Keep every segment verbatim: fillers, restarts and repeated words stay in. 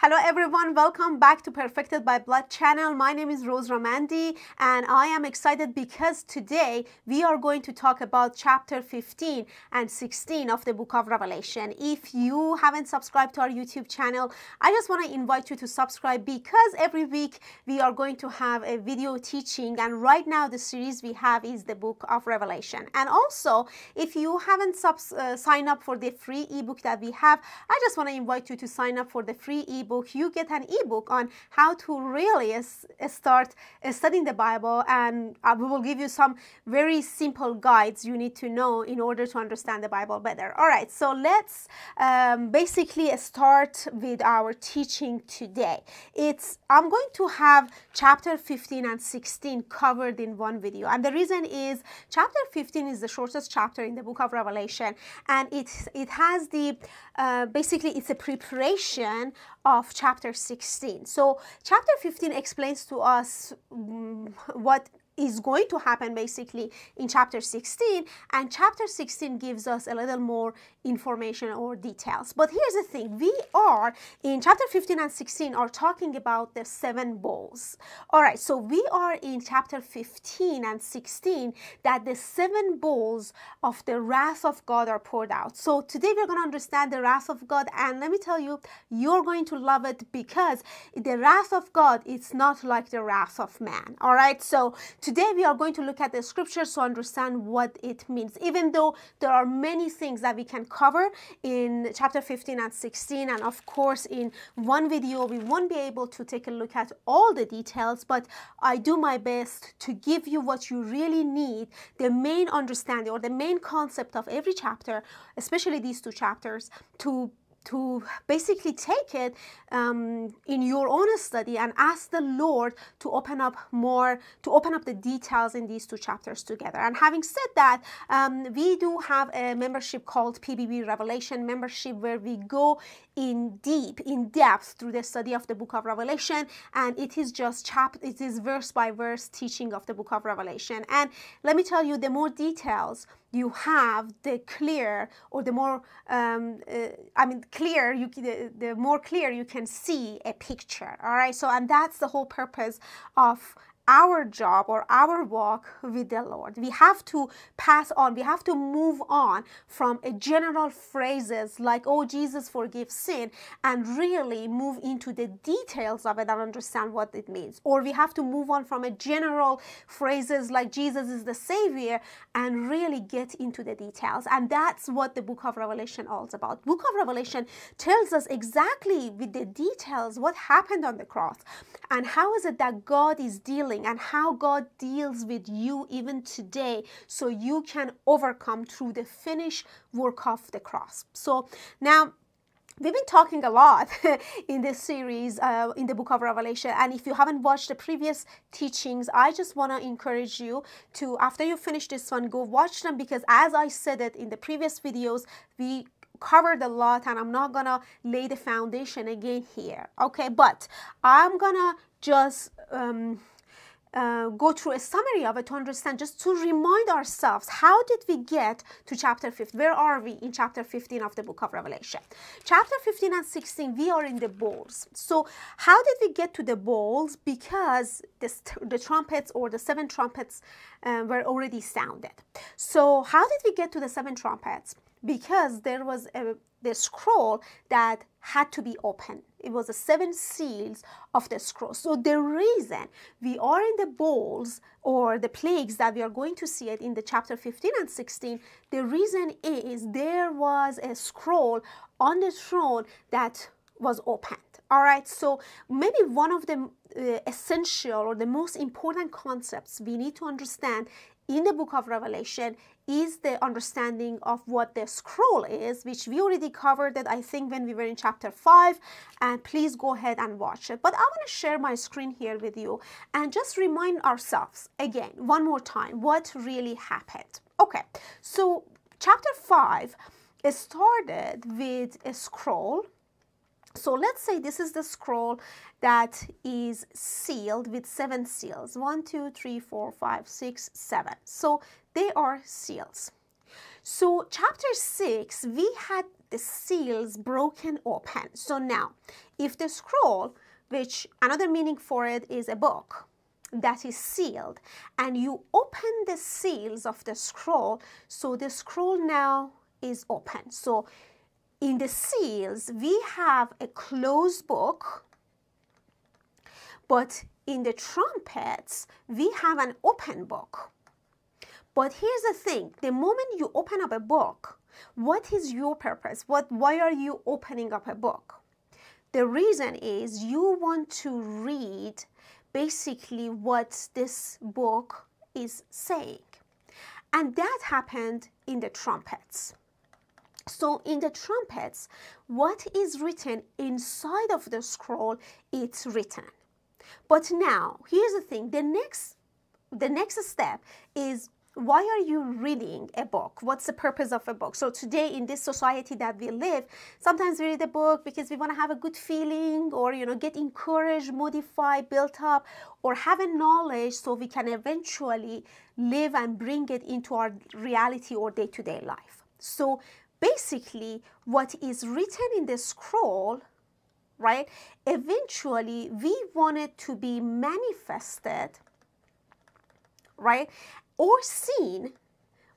Hello everyone, welcome back to Perfected by Blood channel. My name is Rose Romandi and I am excited because today we are going to talk about chapter fifteen and sixteen of the book of Revelation. If you haven't subscribed to our YouTube channel, I just want to invite you to subscribe because every week we are going to have a video teaching, and right now the series we have is the book of Revelation. And also, if you haven't subs uh, signed up for the free ebook that we have, I just want to invite you to sign up for the free ebook. Book, you get an ebook on how to really start studying the Bible, and we will give you some very simple guides you need to know in order to understand the Bible better. All right, so let's um, basically start with our teaching today. It's I'm going to have chapter fifteen and sixteen covered in one video, and the reason is chapter fifteen is the shortest chapter in the book of Revelation, and it's it has the uh, basically it's a preparation of of chapter sixteen. So chapter fifteen explains to us um, what is going to happen basically in chapter sixteen, and chapter sixteen gives us a little more information or details. But here's the thing, we are in chapter fifteen and sixteen are talking about the seven bowls. All right, so we are in chapter fifteen and sixteen that the seven bowls of the wrath of God are poured out. So today we're going to understand the wrath of God, and let me tell you, you're going to love it because the wrath of God, it's not like the wrath of man. All right, so today we are going to look at the scriptures to understand what it means, even though there are many things that we can cover in chapter fifteen and sixteen, and of course in one video we won't be able to take a look at all the details, but I do my best to give you what you really need, the main understanding or the main concept of every chapter, especially these two chapters, to to basically take it um, in your own study and ask the Lord to open up more, to open up the details in these two chapters together. And having said that, um, we do have a membership called P B B Revelation membership, where we go in deep, in depth through the study of the book of Revelation, and it is just chapter, it is verse by verse teaching of the book of Revelation. And let me tell you, the more details you have, the clear or the more um, uh, I mean clear you the, the more clear you can see a picture. All right, so and that's the whole purpose of our job or our walk with the Lord. We have to pass on, we have to move on from a general phrases like, oh, Jesus forgives sin, and really move into the details of it and understand what it means. Or we have to move on from a general phrases like Jesus is the Savior and really get into the details. And that's what the book of Revelation is all about. Book of Revelation tells us exactly with the details what happened on the cross and how is it that God is dealing and how God deals with you even today, so you can overcome through the finished work of the cross. So now, we've been talking a lot in this series, uh, in the book of Revelation, and if you haven't watched the previous teachings, I just want to encourage you to, after you finish this one, go watch them, because as I said it in the previous videos, we covered a lot and I'm not gonna lay the foundation again here, okay? But I'm gonna just um, Uh, go through a summary of it to understand, just to remind ourselves, how did we get to chapter fifteen? Where are we in chapter fifteen of the book of Revelation? Chapter fifteen and sixteen, we are in the bowls. So how did we get to the bowls? Because this, the trumpets or the seven trumpets uh, were already sounded. So how did we get to the seven trumpets? Because there was a, the scroll that had to be opened. It was the seven seals of the scroll. So the reason we are in the bowls or the plagues that we are going to see it in the chapter fifteen and sixteen, the reason is there was a scroll on the throne that was opened. All right, so maybe one of the uh, essential or the most important concepts we need to understand in the book of Revelation is the understanding of what the scroll is, which we already covered it, I think, when we were in chapter five, and please go ahead and watch it. But I want to share my screen here with you and just remind ourselves again, one more time, what really happened. Okay, so chapter five started with a scroll. So let's say this is the scroll that is sealed with seven seals. One, two, three, four, five, six, seven. So they are seals. So chapter six, we had the seals broken open. So now, if the scroll, which another meaning for it is a book that is sealed, and you open the seals of the scroll, so the scroll now is open. So in the seals, we have a closed book, but in the trumpets, we have an open book. But here's the thing, the moment you open up a book, what is your purpose? What, why are you opening up a book? The reason is you want to read basically what this book is saying. And that happened in the trumpets. So in the trumpets, what is written inside of the scroll, it's written. But now, here's the thing, the next, the next step is, why are you reading a book? What's the purpose of a book? So today in this society that we live, sometimes we read a book because we want to have a good feeling, or, you know, get encouraged, modified, built up, or have a knowledge so we can eventually live and bring it into our reality or day-to-day life. So basically what is written in the scroll, right, eventually we want it to be manifested, right, or seen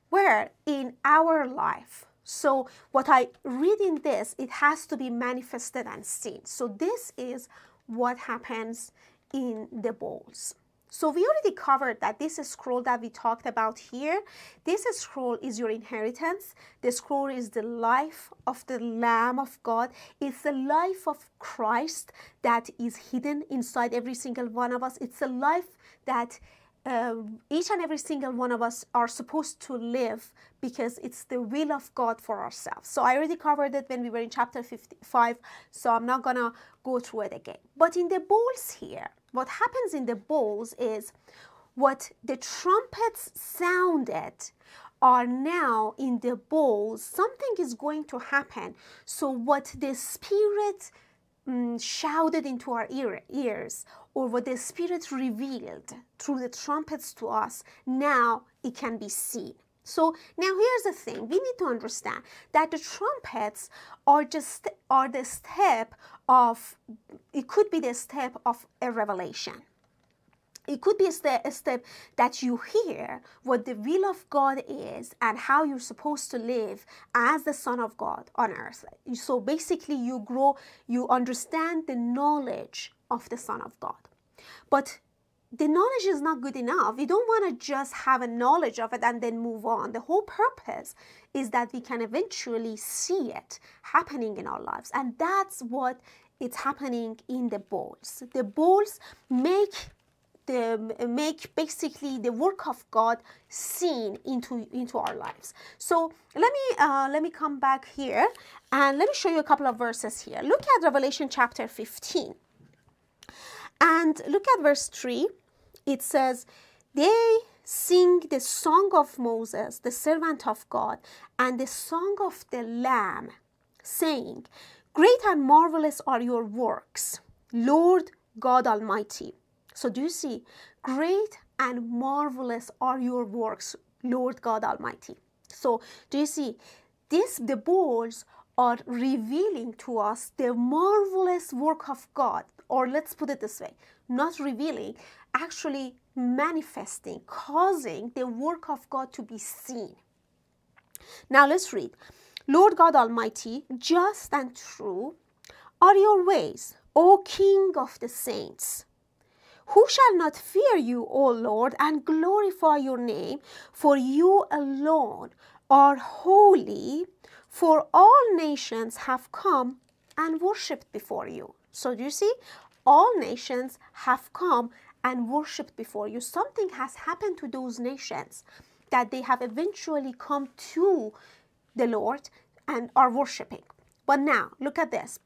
where in our life. So what I read in this, it has to be manifested and seen. So this is what happens in the bowls. So we already covered that this scroll that we talked about here, this scroll is your inheritance. The scroll is the life of the Lamb of God. It's the life of Christ that is hidden inside every single one of us. It's a life that Uh, each and every single one of us are supposed to live, because it's the will of God for ourselves. So I already covered it when we were in chapter fifty-five, so I'm not gonna go through it again. But in the bowls here, what happens in the bowls is what the trumpets sounded are now in the bowls. Something is going to happen. So what the Spirit um, shouted into our ear, ears, or what the Spirit revealed through the trumpets to us, now it can be seen. So now here's the thing, we need to understand that the trumpets are just are the step of, it could be the step of a revelation. It could be a step, a step that you hear what the will of God is and how you're supposed to live as the Son of God on earth. So basically you grow, you understand the knowledge of the Son of God. But the knowledge is not good enough. We don't want to just have a knowledge of it and then move on. The whole purpose is that we can eventually see it happening in our lives. And that's what it's happening in the bowls. The bowls make the make basically the work of God seen into into our lives. So let me uh, let me come back here and let me show you a couple of verses here. Look at Revelation chapter fifteen. And look at verse three, it says, they sing the song of Moses, the servant of God, and the song of the Lamb, saying, great and marvelous are your works, Lord God Almighty. So do you see, great and marvelous are your works, Lord God Almighty. So do you see, this, the bowls are revealing to us the marvelous work of God. Or let's put it this way, not revealing, actually manifesting, causing the work of God to be seen. Now let's read. Lord God Almighty, just and true are your ways, O King of the saints. Who shall not fear you, O Lord, and glorify your name? For you alone are holy, for all nations have come and worshipped before you. So do you see? All nations have come and worshipped before you. Something has happened to those nations that they have eventually come to the Lord and are worshipping. But now, look at this.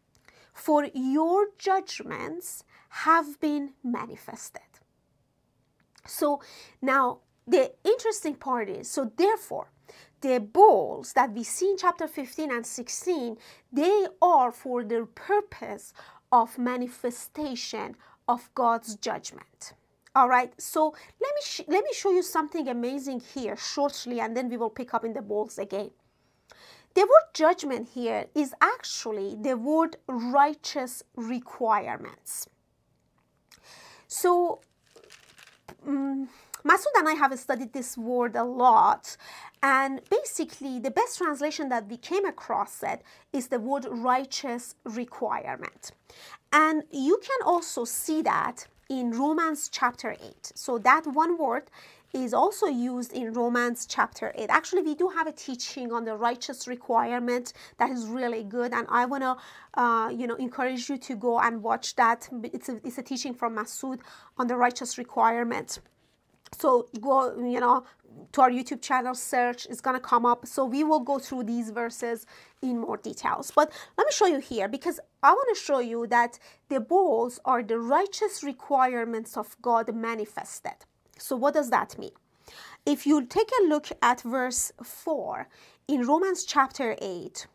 For your judgments have been manifested. So now, the interesting part is, so therefore, the bowls that we see in chapter fifteen and sixteen, they are for the purpose of manifestation of God's judgment. All right, so let me sh let me show you something amazing here shortly, and then we will pick up in the bowls again. The word judgment here is actually the word righteous requirements. So um, Masoud and I have studied this word a lot, and basically the best translation that we came across said is the word righteous requirement. And you can also see that in Romans chapter eight. So that one word is also used in Romans chapter eight. Actually, we do have a teaching on the righteous requirement that is really good, and I want to uh, you know, encourage you to go and watch that. It's a, it's a teaching from Masoud on the righteous requirement. So go, you know, to our YouTube channel, search, it's going to come up. So we will go through these verses in more details. But let me show you here, because I want to show you that the bowls are the righteous requirements of God manifested. So what does that mean? If you take a look at verse four in Romans chapter eight,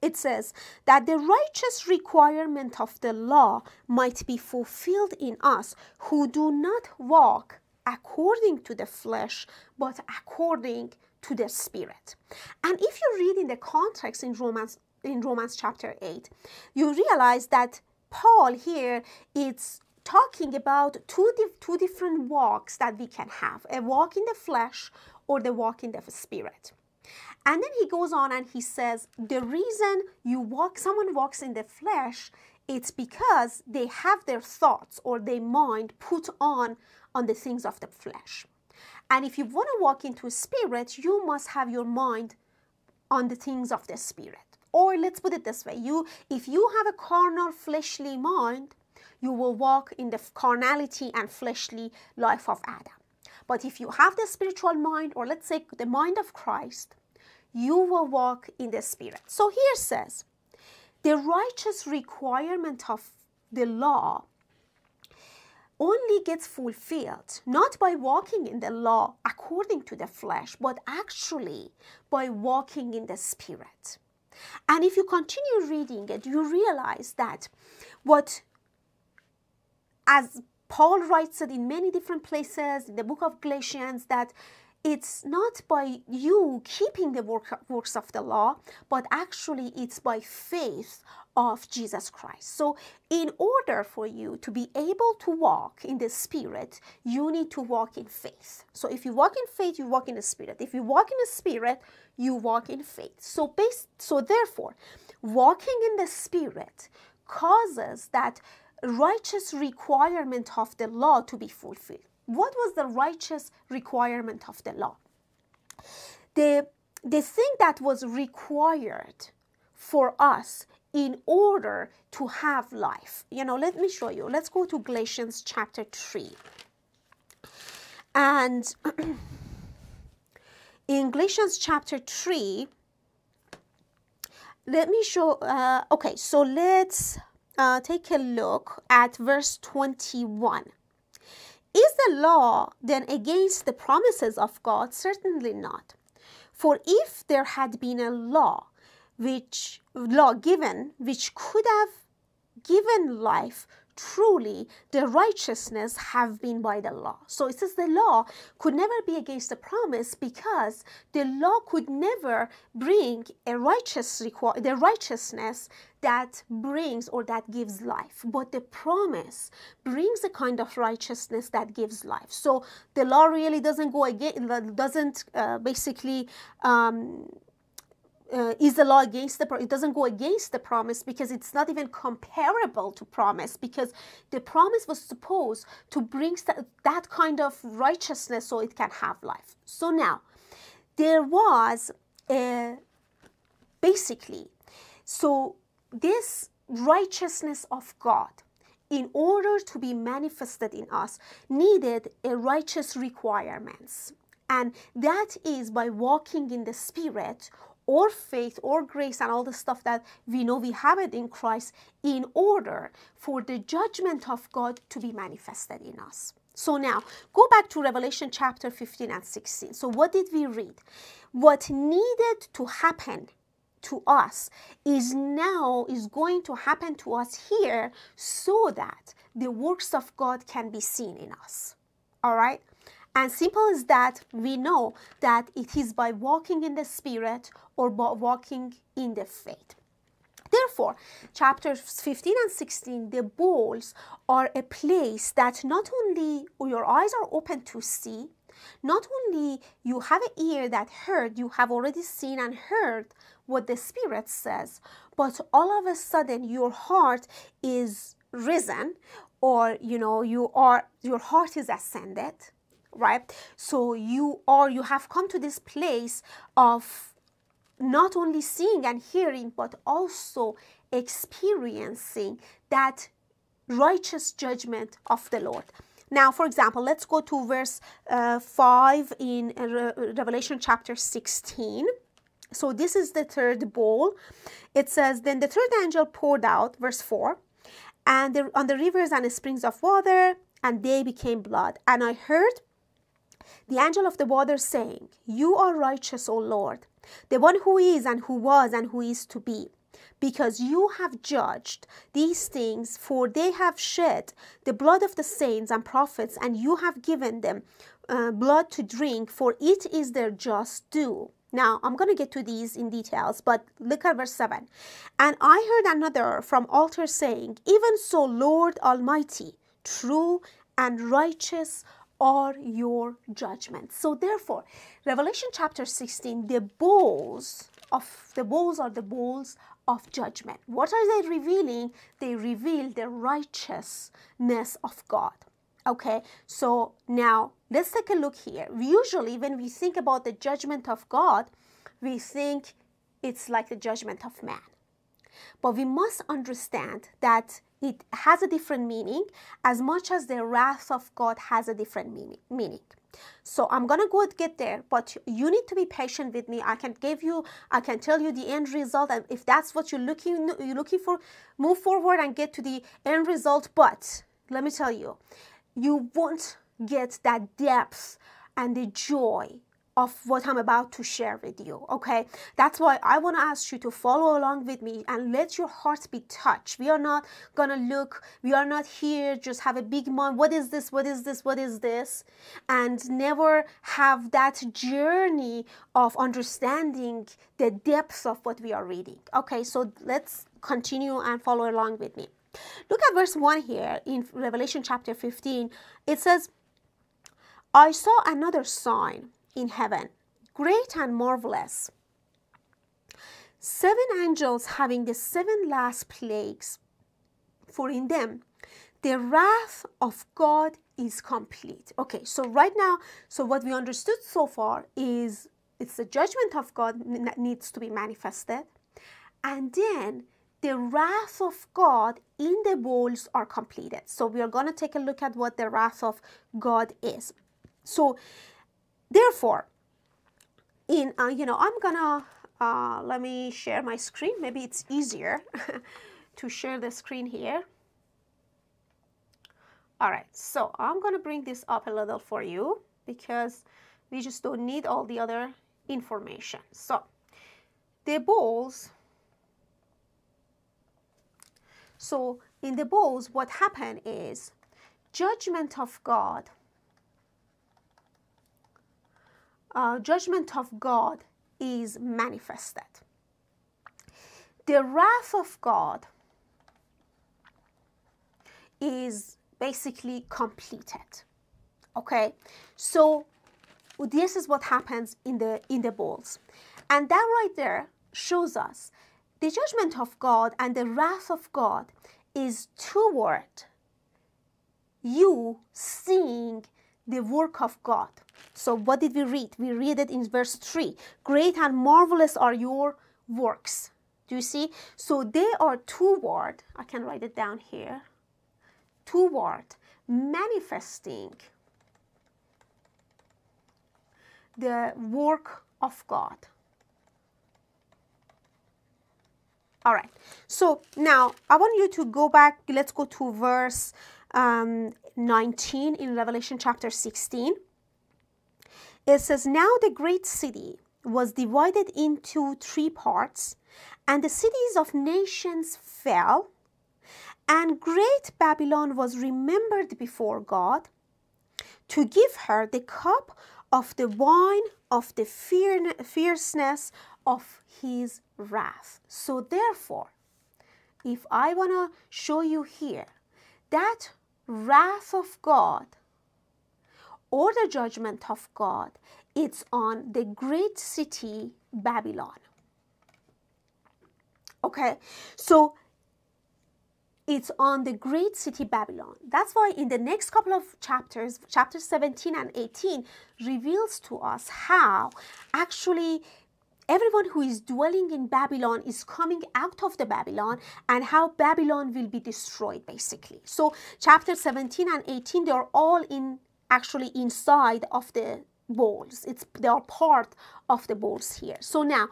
it says that the righteous requirement of the law might be fulfilled in us who do not walk according to the flesh, but according to the Spirit. And if you read in the context in Romans, in Romans chapter eight, you realize that Paul here is talking about two, di two different walks that we can have, a walk in the flesh or the walk in the Spirit. And then he goes on and he says, the reason you walk, someone walks in the flesh, it's because they have their thoughts or their mind put on on the things of the flesh. And if you want to walk into Spirit, you must have your mind on the things of the Spirit. Or let's put it this way, you, if you have a carnal, fleshly mind, you will walk in the carnality and fleshly life of Adam. But if you have the spiritual mind, or let's say the mind of Christ, you will walk in the Spirit. So here says, the righteous requirement of the law only gets fulfilled, not by walking in the law according to the flesh, but actually by walking in the Spirit. And if you continue reading it, you realize that what, as Paul writes it in many different places, in the book of Galatians, that it's not by you keeping the work, works of the law, but actually it's by faith of Jesus Christ. So in order for you to be able to walk in the Spirit, you need to walk in faith. So if you walk in faith, you walk in the Spirit. If you walk in the Spirit, you walk in faith. So, based, so therefore, walking in the Spirit causes that righteous requirement of the law to be fulfilled. What was the righteous requirement of the law? The, the thing that was required for us in order to have life. You know, let me show you. Let's go to Galatians chapter three. And in Galatians chapter three, let me show, uh, okay, so let's uh, take a look at verse twenty-one. Is the law then against the promises of God? Certainly not. For if there had been a law which law given which could have given life, truly the righteousness have been by the law. So it says the law could never be against the promise, because the law could never bring a righteous the righteousness that brings or that gives life, but the promise brings a kind of righteousness that gives life. So the law really doesn't go against, doesn't uh, basically um, Uh, is the law against the promise? It doesn't go against the promise, because it's not even comparable to promise, because the promise was supposed to bring st that kind of righteousness so it can have life. So now there was a, basically, so this righteousness of God, in order to be manifested in us, needed a righteous requirements, and that is by walking in the Spirit, or faith, or grace, and all the stuff that we know we have it in Christ, in order for the judgment of God to be manifested in us. So now, go back to Revelation chapter fifteen and sixteen. So what did we read? What needed to happen to us is now is going to happen to us here, so that the works of God can be seen in us. All right? And simple as that, we know that it is by walking in the Spirit or by walking in the faith. Therefore, chapters fifteen and sixteen, the bowls are a place that not only your eyes are open to see, not only you have an ear that heard, you have already seen and heard what the Spirit says, but all of a sudden your heart is risen, or you know, you are, your heart is ascended, right? So you are, you have come to this place of not only seeing and hearing, but also experiencing that righteous judgment of the Lord. Now, for example, let's go to verse uh, five in Re Revelation chapter sixteen. So this is the third bowl. It says, "Then the third angel poured out," verse four, "and the, on the rivers and the springs of water, and they became blood. And I heard the angel of the water saying, 'You are righteous, O Lord, the one who is and who was and who is to be, because you have judged these things, for they have shed the blood of the saints and prophets, and you have given them uh, blood to drink, for it is their just due.'" Now, I'm going to get to these in details, but look at verse seven. "And I heard another from altar saying, 'Even so, Lord Almighty, true and righteous are your judgments.'" So therefore, Revelation chapter sixteen, the bowls of the bowls are the bowls of judgment. What are they revealing? They reveal the righteousness of God. Okay, so now let's take a look here. Usually when we think about the judgment of God, we think it's like the judgment of man. But we must understand that it has a different meaning, as much as the wrath of God has a different meaning. meaning. So I'm gonna go get there, but you need to be patient with me. I can give you, I can tell you the end result, and if that's what you're looking, you're looking for, move forward and get to the end result. But let me tell you, you won't get that depth and the joy of what I'm about to share with you, okay? That's why I want to ask you to follow along with me and let your heart be touched. We are not gonna look, we are not here, just have a big mind, what is this, what is this, what is this? And never have that journey of understanding the depths of what we are reading. Okay, so let's continue and follow along with me. Look at verse one here in Revelation chapter fifteen. It says, "I saw another sign in heaven, great and marvelous, seven angels having the seven last plagues, for in them the wrath of God is complete." Okay, so right now, so what we understood so far is it's the judgment of God that needs to be manifested, and then the wrath of God in the bowls are completed. So we are going to take a look at what the wrath of God is. So therefore, in, uh, you know, I'm gonna, uh, let me share my screen. Maybe it's easier to share the screen here. All right, so I'm gonna bring this up a little for you because we just don't need all the other information. So the bowls, so in the bowls, what happened is judgment of God, Uh, judgment of God is manifested. The wrath of God is basically completed. Okay, so this is what happens in the in the bowls, and that right there shows us the judgment of God and the wrath of God is toward you seeing the work of God. So what did we read? We read it in verse three. "Great and marvelous are your works." Do you see? So they are toward, I can write it down here, toward manifesting the work of God. All right. So now I want you to go back. Let's go to verse um, nineteen in Revelation chapter sixteen. It says, "Now the great city was divided into three parts, and the cities of nations fell, and great Babylon was remembered before God to give her the cup of the wine of the fierceness of his wrath. So therefore, if I want to show you here that wrath of God or the judgment of God, it's on the great city Babylon. Okay, so it's on the great city Babylon. That's why in the next couple of chapters, chapter seventeen and eighteen reveals to us how actually everyone who is dwelling in Babylon is coming out of the Babylon and how Babylon will be destroyed basically. So chapter seventeen and eighteen, they are all in actually inside of the bowls. It's, they are part of the bowls here. So now,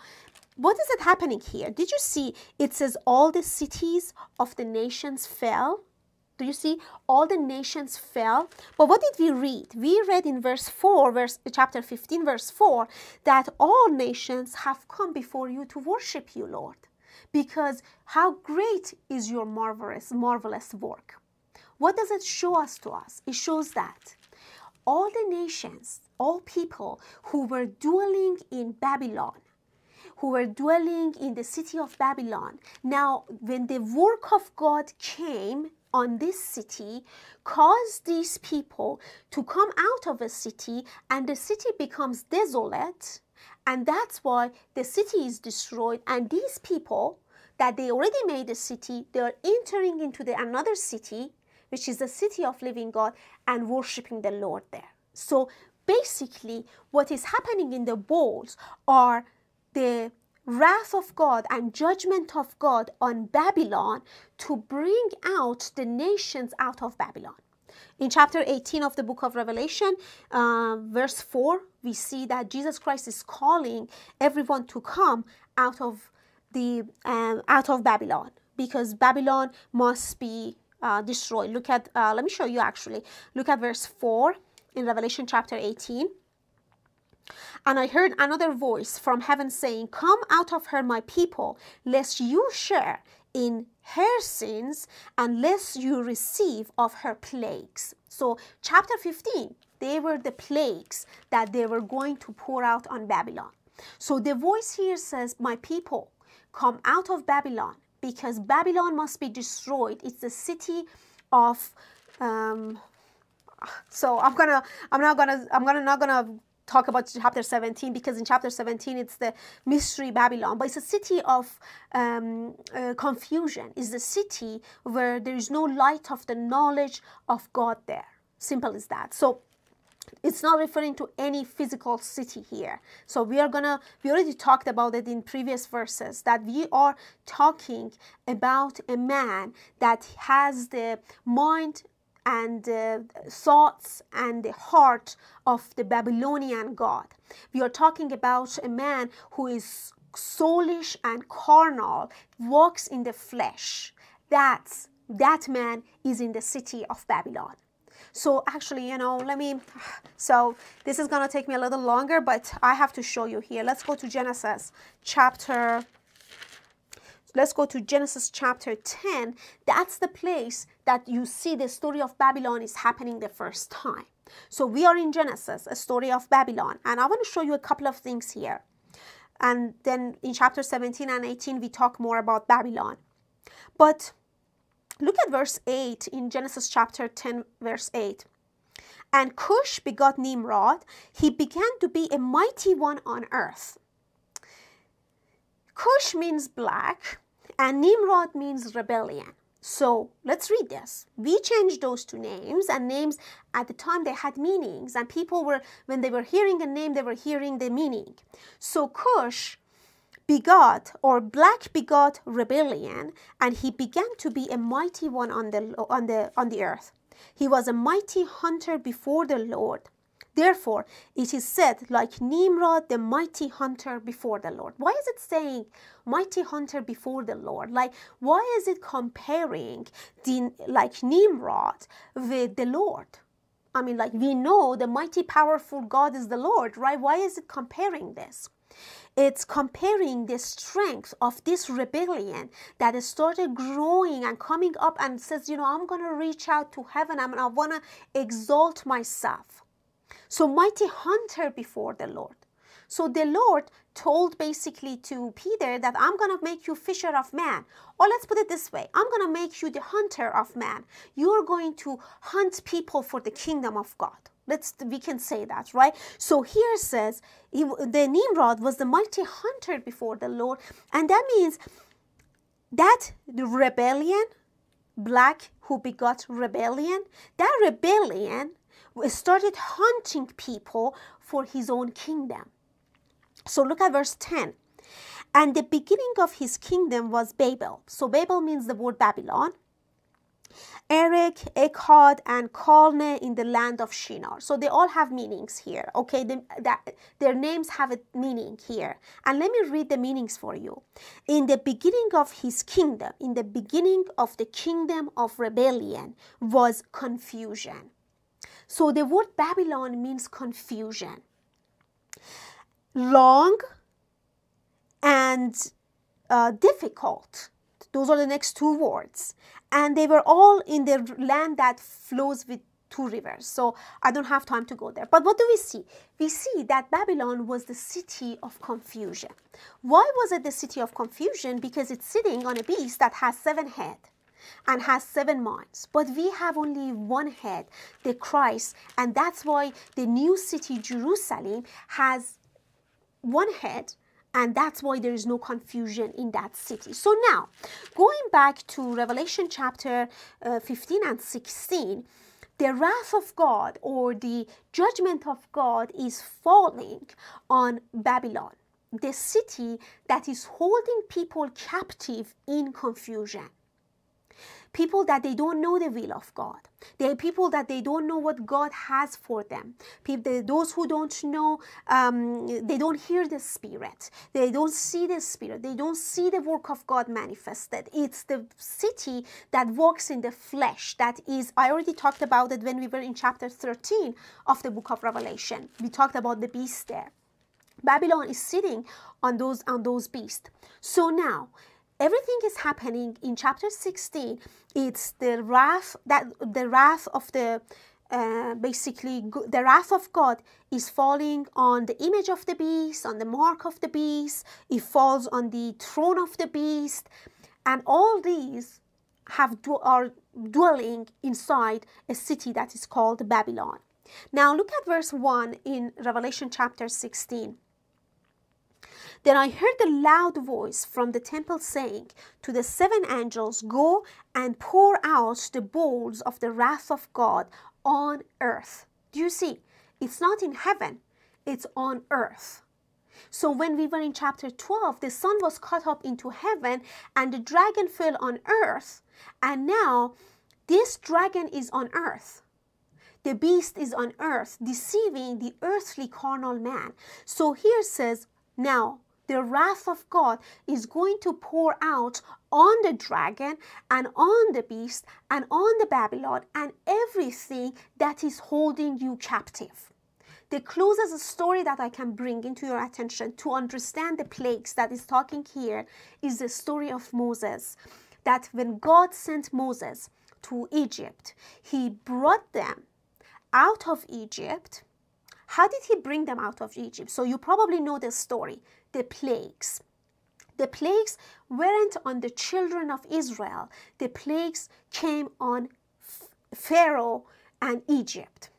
what is it happening here? Did you see it says all the cities of the nations fell? Do you see all the nations fell? But what did we read? We read in verse four, verse, chapter fifteen, verse four, that all nations have come before you to worship you, Lord, because how great is your marvelous, marvelous work. What does it show us to us? It shows that all the nations, all people who were dwelling in Babylon, who were dwelling in the city of Babylon. Now, when the work of God came on this city, caused these people to come out of a city, and the city becomes desolate, and that's why the city is destroyed, and these people that they already made a city, they are entering into the another city, which is the city of living God, and worshiping the Lord there. So basically, what is happening in the bowls are the wrath of God and judgment of God on Babylon to bring out the nations out of Babylon. In chapter eighteen of the book of Revelation, uh, verse four, we see that Jesus Christ is calling everyone to come out of the um, out of Babylon, because Babylon must be uh, destroyed. Look at uh, let me show you actually. Look at verse four in Revelation chapter eighteen. And I heard another voice from heaven saying, "Come out of her, my people, lest you share in her sins, and lest you receive of her plagues." So chapter fifteen, they were the plagues that they were going to pour out on Babylon. So the voice here says, "My people, come out of Babylon, because Babylon must be destroyed. It's the city of..." Um, so I'm gonna, I'm not gonna, I'm gonna not gonna. talk about chapter seventeen, because in chapter seventeen it's the mystery Babylon, but it's a city of um, uh, confusion. It's the city where there is no light of the knowledge of God there. Simple as that. So it's not referring to any physical city here. So we are gonna, we already talked about it in previous verses, that we are talking about a man that has the mind and the uh, thoughts and the heart of the Babylonian God. We are talking about a man who is soulish and carnal, walks in the flesh. That's, that man is in the city of Babylon. So actually, you know, let me, so this is going to take me a little longer, but I have to show you here. Let's go to Genesis chapter Let's go to Genesis chapter ten. That's the place that you see the story of Babylon is happening the first time. So we are in Genesis, a story of Babylon. And I want to show you a couple of things here. And then in chapter seventeen and eighteen, we talk more about Babylon. But look at verse eight in Genesis chapter ten, verse eight. "And Cush begot Nimrod. He began to be a mighty one on earth." Cush means black, and Nimrod means rebellion. So let's read this. We changed those two names, and names at the time they had meanings, and people were, when they were hearing a name, they were hearing the meaning. So Cush begot, or black begot rebellion, and he began to be a mighty one on the, on the, on the earth. He was a mighty hunter before the Lord. Therefore, it is said, like Nimrod, the mighty hunter before the Lord. Why is it saying mighty hunter before the Lord? Like, why is it comparing the, like Nimrod with the Lord? I mean, like, we know the mighty, powerful God is the Lord, right? Why is it comparing this? It's comparing the strength of this rebellion that started growing and coming up and says, you know, I'm going to reach out to heaven. I'm, I want to exalt myself. So mighty hunter before the Lord. So the Lord told basically to Peter that I'm going to make you fisher of man. Or let's put it this way. I'm going to make you the hunter of man. You're going to hunt people for the kingdom of God. Let's, we can say that, right? So here it says, he, the Nimrod was the mighty hunter before the Lord. And that means that the rebellion, black who begot rebellion, that rebellion started hunting people for his own kingdom. So look at verse ten. And the beginning of his kingdom was Babel. So Babel means the word Babylon. Erech, Echad, and Kalne in the land of Shinar. So they all have meanings here. Okay, they, that, their names have a meaning here. And let me read the meanings for you. In the beginning of his kingdom, in the beginning of the kingdom of rebellion was confusion. So the word Babylon means confusion. Long and uh, difficult. Those are the next two words. And they were all in the land that flows with two rivers. So I don't have time to go there. But what do we see? We see that Babylon was the city of confusion. Why was it the city of confusion? Because it's sitting on a beast that has seven heads and has seven minds. But we have only one head, the Christ. And that's why the new city, Jerusalem, has one head, and that's why there is no confusion in that city. So now, going back to Revelation chapter uh, fifteen and sixteen, the wrath of God or the judgment of God is falling on Babylon, the city that is holding people captive in confusion. People that they don't know the will of God. They are people that they don't know what God has for them. People, those who don't know, um, they don't hear the Spirit. They don't see the Spirit. They don't see the work of God manifested. It's the city that walks in the flesh. That is, I already talked about it when we were in chapter thirteen of the book of Revelation. We talked about the beast there. Babylon is sitting on those, on those beasts. So now, everything is happening in chapter sixteen. It's the wrath that the wrath of the uh, basically the wrath of God is falling on the image of the beast, on the mark of the beast. It falls on the throne of the beast, and all these have are dwelling inside a city that is called Babylon. Now look at verse one in Revelation chapter sixteen. Then I heard a loud voice from the temple saying to the seven angels, go and pour out the bowls of the wrath of God on earth. Do you see? It's not in heaven, it's on earth. So when we were in chapter twelve, the sun was caught up into heaven and the dragon fell on earth. And now this dragon is on earth. The beast is on earth, deceiving the earthly carnal man. So here it says, now, the wrath of God is going to pour out on the dragon and on the beast and on the Babylon and everything that is holding you captive. The closest story that I can bring into your attention to understand the plagues that is talking here is the story of Moses. That when God sent Moses to Egypt, he brought them out of Egypt. How did he bring them out of Egypt? So you probably know this story, the plagues. The plagues weren't on the children of Israel. The plagues came on Pharaoh and Egypt.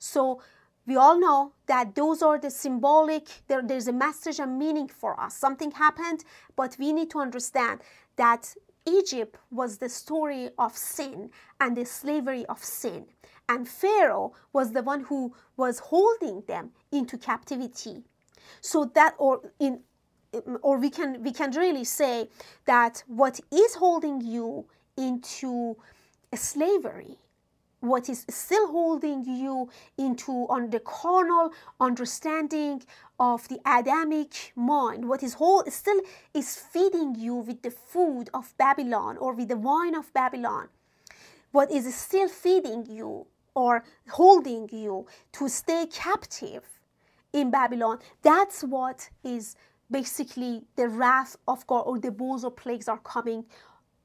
So we all know that those are the symbolic, there, there's a message and meaning for us. Something happened, but we need to understand that Egypt was the story of sin and the slavery of sin. And Pharaoh was the one who was holding them into captivity. So that, or in, or we can we can really say that what is holding you into slavery, what is still holding you into on the carnal understanding of the Adamic mind, what is whole still is feeding you with the food of Babylon or with the wine of Babylon, what is still feeding you or holding you to stay captive in Babylon, that's what is basically the wrath of God or the woes or plagues are coming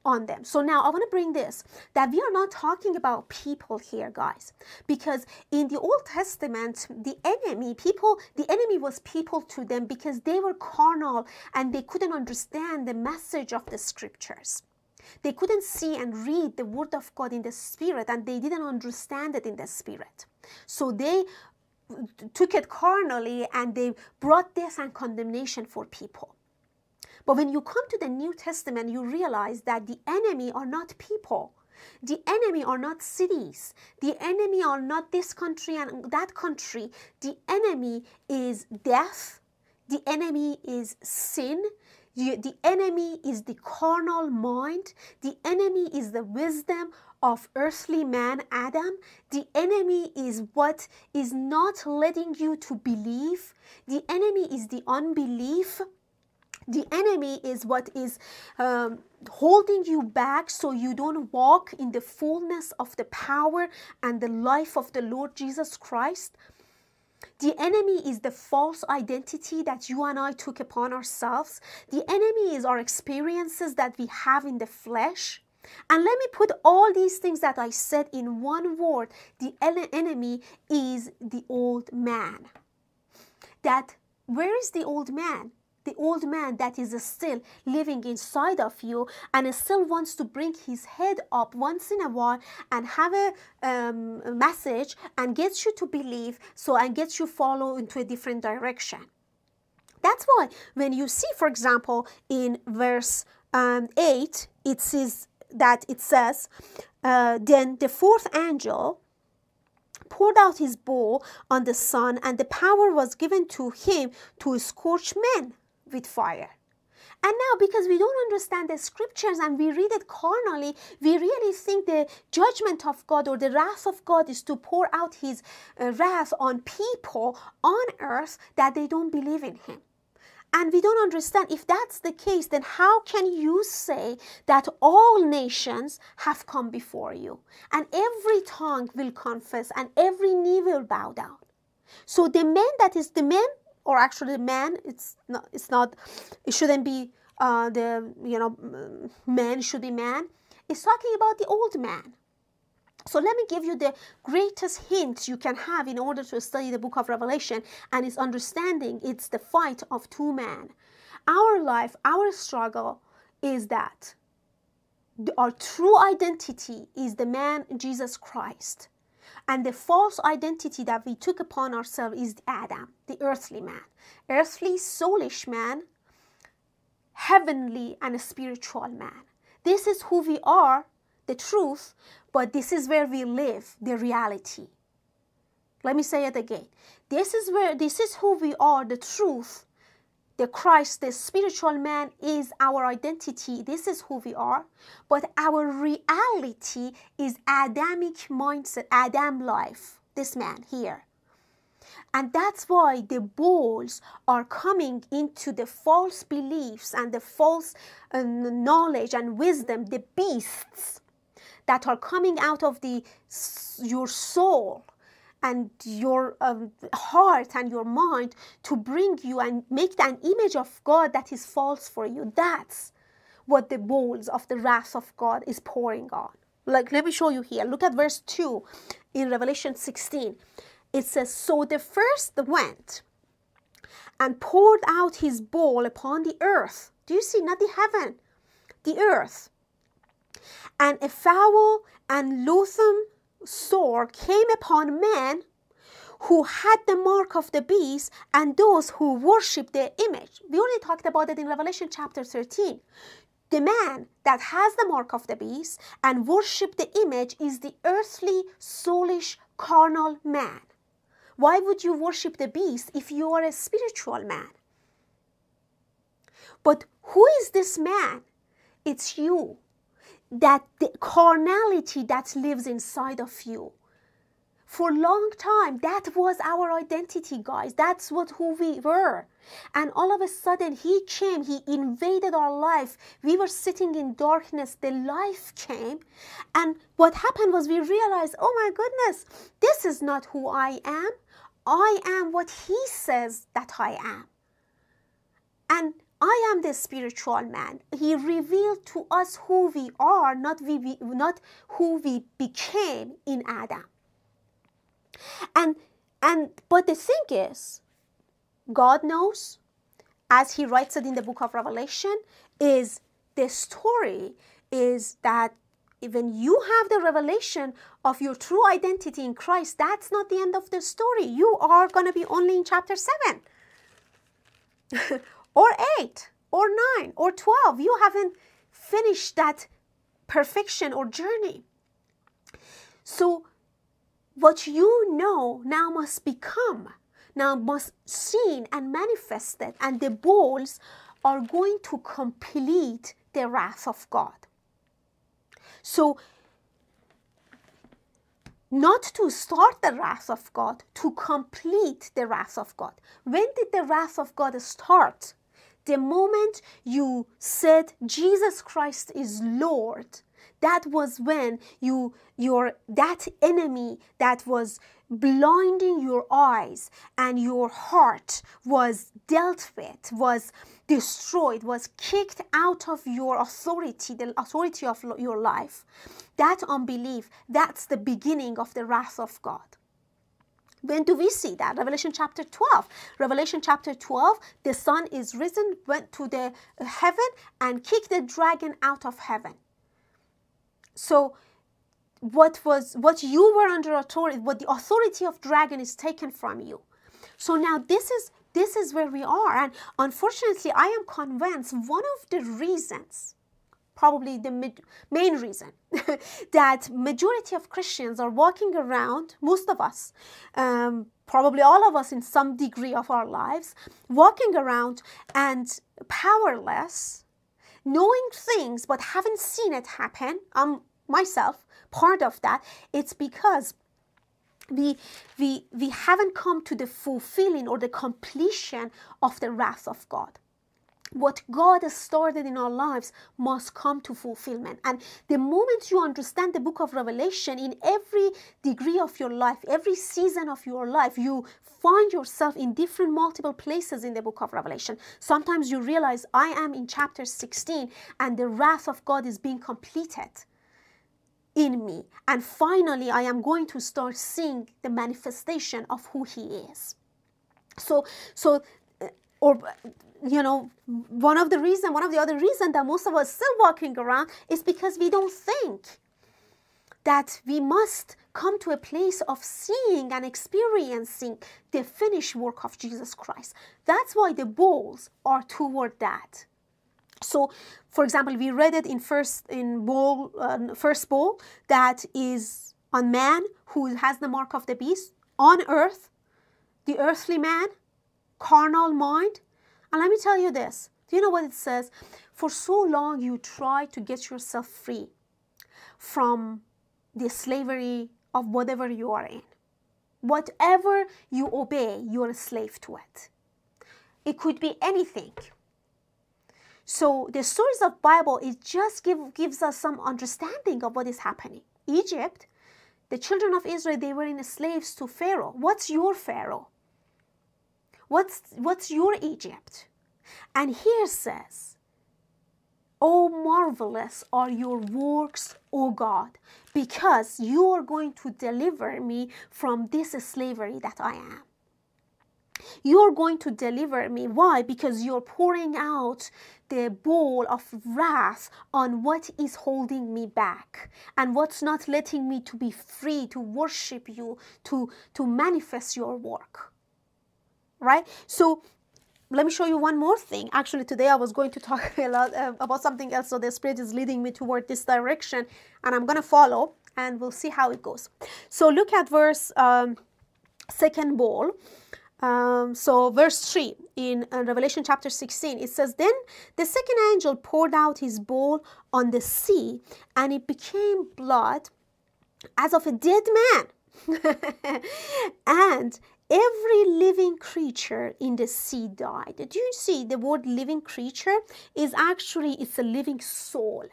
on them. So now I want to bring this, that we are not talking about people here, guys, because in the Old Testament, the enemy people, the enemy was people to them because they were carnal and they couldn't understand the message of the scriptures. They couldn't see and read the word of God in the spirit, and they didn't understand it in the spirit. So they took it carnally and they brought death and condemnation for people. But when you come to the New Testament, you realize that the enemy are not people. The enemy are not cities. The enemy are not this country and that country. The enemy is death. The enemy is sin. The, the enemy is the carnal mind. The enemy is the wisdom of earthly man, Adam. The enemy is what is not letting you to believe. The enemy is the unbelief. The enemy is what is um, holding you back so you don't walk in the fullness of the power and the life of the Lord Jesus Christ. The enemy is the false identity that you and I took upon ourselves. The enemy is our experiences that we have in the flesh. And let me put all these things that I said in one word. The enemy is the old man. That, where is the old man? The old man that is still living inside of you and still wants to bring his head up once in a while and have a um, message and gets you to believe, so and gets you follow into a different direction. That's why when you see, for example, in verse um, eight, it says that it says, uh, then the fourth angel poured out his bowl on the sun, and the power was given to him to scorch men with fire. And now, because we don't understand the scriptures and we read it carnally, we really think the judgment of God or the wrath of God is to pour out his uh, wrath on people on earth that they don't believe in him. And we don't understand, if that's the case, then how can you say that all nations have come before you and every tongue will confess and every knee will bow down? So the men that is the men Or actually, man, it's not, it's not, it shouldn't be uh, the, you know, man should be man. It's talking about the old man. So let me give you the greatest hint you can have in order to study the book of Revelation and its understanding. It's the fight of two men. Our life, our struggle is that our true identity is the man Jesus Christ. And the false identity that we took upon ourselves is Adam, the earthly man, earthly, soulish man, heavenly and a spiritual man. This is who we are, the truth, but this is where we live, the reality. Let me say it again. This is where, this is who we are, the truth, the Christ, the spiritual man is our identity. This is who we are. But our reality is Adamic mindset, Adam life, this man here. And that's why the bulls are coming into the false beliefs and the false uh, knowledge and wisdom, the beasts that are coming out of the, your soul and your um, heart and your mind to bring you and make an image of God that is false for you. That's what the bowls of the wrath of God is pouring on. Like, let me show you here. Look at verse two in Revelation sixteen. It says, so the first went and poured out his bowl upon the earth. Do you see? Not the heaven, the earth. And a foul and loathsome sore came upon men who had the mark of the beast and those who worship their image. We already talked about it in Revelation chapter thirteen. The man that has the mark of the beast and worship the image is the earthly, soulish, carnal man. Why would you worship the beast if you are a spiritual man? But who is this man? It's you. That the carnality that lives inside of you. For a long time, that was our identity, guys. That's what who we were. And all of a sudden, he came, he invaded our life. We were sitting in darkness, the life came. And what happened was we realized, oh my goodness, this is not who I am. I am what he says that I am. and I am the spiritual man. He revealed to us who we are, not, we be, not who we became in Adam. And, and, but the thing is, God knows, as he writes it in the book of Revelation, is the story is that when you have the revelation of your true identity in Christ, that's not the end of the story. You are going to be only in chapter seven. Or eight, or nine, or twelve. You haven't finished that perfection or journey. So what you know now must become, now must seen and manifested, and the bowls are going to complete the wrath of God. So not to start the wrath of God, to complete the wrath of God. When did the wrath of God start? The moment you said Jesus Christ is Lord, that was when you, your, that enemy that was blinding your eyes and your heart was dealt with, was destroyed, was kicked out of your authority, the authority of your life. That unbelief, that's the beginning of the wrath of God. When do we see that? Revelation chapter twelve. Revelation chapter twelve, the Son is risen, went to the heaven and kicked the dragon out of heaven. So what was, what you were under authority, what the authority of dragon is taken from you. So now this is, this is where we are. And unfortunately, I am convinced one of the reasons, probably the main reason, that majority of Christians are walking around, most of us, um, probably all of us in some degree of our lives, walking around and powerless, knowing things but haven't seen it happen. I'm myself part of that. It's because we, we, we haven't come to the fulfilling or the completion of the wrath of God. What God has started in our lives must come to fulfillment. And the moment you understand the book of Revelation, in every degree of your life, every season of your life, you find yourself in different multiple places in the book of Revelation. Sometimes you realize, I am in chapter sixteen and the wrath of God is being completed in me. And finally, I am going to start seeing the manifestation of who he is. So, so, or, you know, one of the reason, one of the other reason that most of us still walking around is because we don't think that we must come to a place of seeing and experiencing the finished work of Jesus Christ. That's why the bowls are toward that. So, for example, we read it in first in bowl, uh, first bowl that is on man who has the mark of the beast on earth, the earthly man, carnal mind. And let me tell you this. Do you know what it says? For so long you try to get yourself free from the slavery of whatever you are in. Whatever you obey, you are a slave to it. It could be anything. So the stories of the Bible, it just give, gives us some understanding of what is happening. Egypt, the children of Israel, they were in slaves to Pharaoh. What's your Pharaoh? What's, what's your Egypt? And here says, oh, marvelous are your works, O God, because you are going to deliver me from this slavery that I am. You are going to deliver me. Why? Because you're pouring out the bowl of wrath on what is holding me back and what's not letting me to be free, to worship you, to, to manifest your work. Right? So let me show you one more thing. Actually, today I was going to talk a lot uh, about something else, so the Spirit is leading me toward this direction, and I'm going to follow, and we'll see how it goes. So look at verse um, second bowl. Um, so verse three in uh, Revelation chapter sixteen, it says, then the second angel poured out his bowl on the sea, and it became blood as of a dead man. And every living creature in the sea died. Do you see the word living creature is actually, it's a living soul.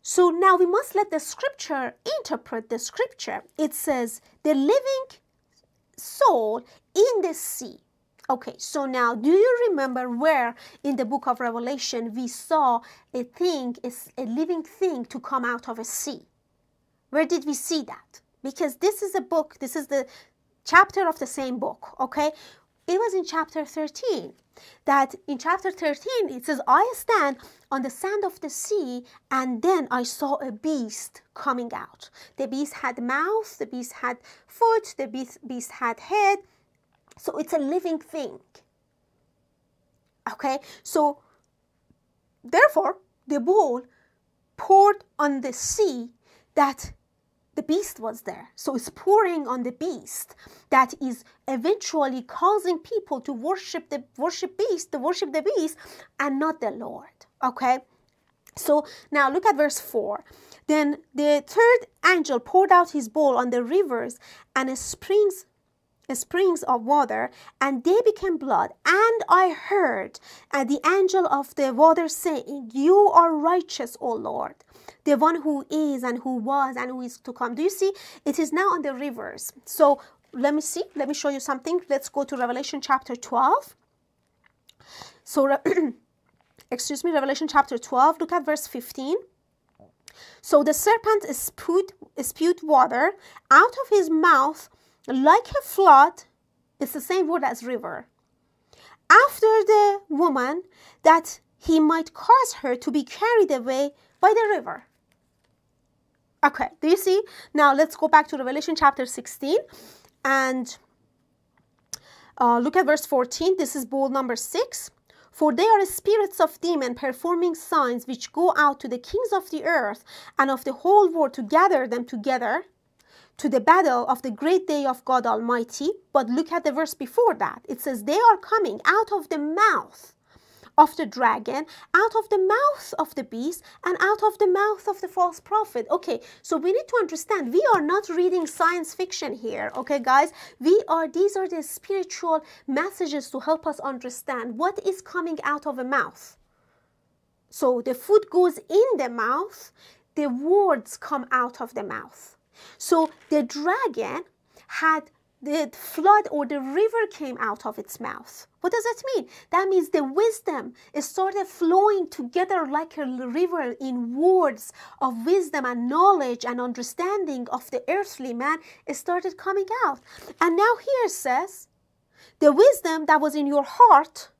So now we must let the scripture interpret the scripture. It says the living soul in the sea. Okay, so now do you remember where in the book of Revelation we saw a thing, a living thing to come out of a sea? Where did we see that? Because this is a book, this is the chapter of the same book, okay? It was in chapter thirteen, that in chapter thirteen, it says, I stand on the sand of the sea, and then I saw a beast coming out. The beast had mouth, the beast had foot, the beast, beast had head. So it's a living thing. Okay, so therefore, the bowl poured on the sea that the beast was there. So it's pouring on the beast that is eventually causing people to worship the worship beast, to worship the beast and not the Lord. Okay, so now look at verse four. Then the third angel poured out his bowl on the rivers and springs, springs of water, and they became blood. And I heard the angel of the water saying, you are righteous, O Lord, the one who is and who was and who is to come. Do you see? It is now on the rivers. So let me see. Let me show you something. Let's go to Revelation chapter twelve. So, excuse me, Revelation chapter twelve. Look at verse fifteen. So the serpent spewed, spewed water out of his mouth like a flood. It's the same word as river. After the woman, that he might cause her to be carried away by the river. Okay, do you see? Now let's go back to Revelation chapter sixteen and uh, look at verse fourteen. This is bowl number six. For they are spirits of demons performing signs, which go out to the kings of the earth and of the whole world to gather them together to the battle of the great day of God Almighty. But look at the verse before that. It says they are coming out of the mouth of the dragon, out of the mouth of the beast, and out of the mouth of the false prophet. Okay, so we need to understand, we are not reading science fiction here, okay guys? We are, these are the spiritual messages to help us understand what is coming out of a mouth. So the food goes in the mouth, the words come out of the mouth. So the dragon had the flood or the river came out of its mouth. What does that mean? That means the wisdom started flowing together like a river in words of wisdom and knowledge and understanding of the earthly man. It started coming out. And now here it says, the wisdom that was in your heart,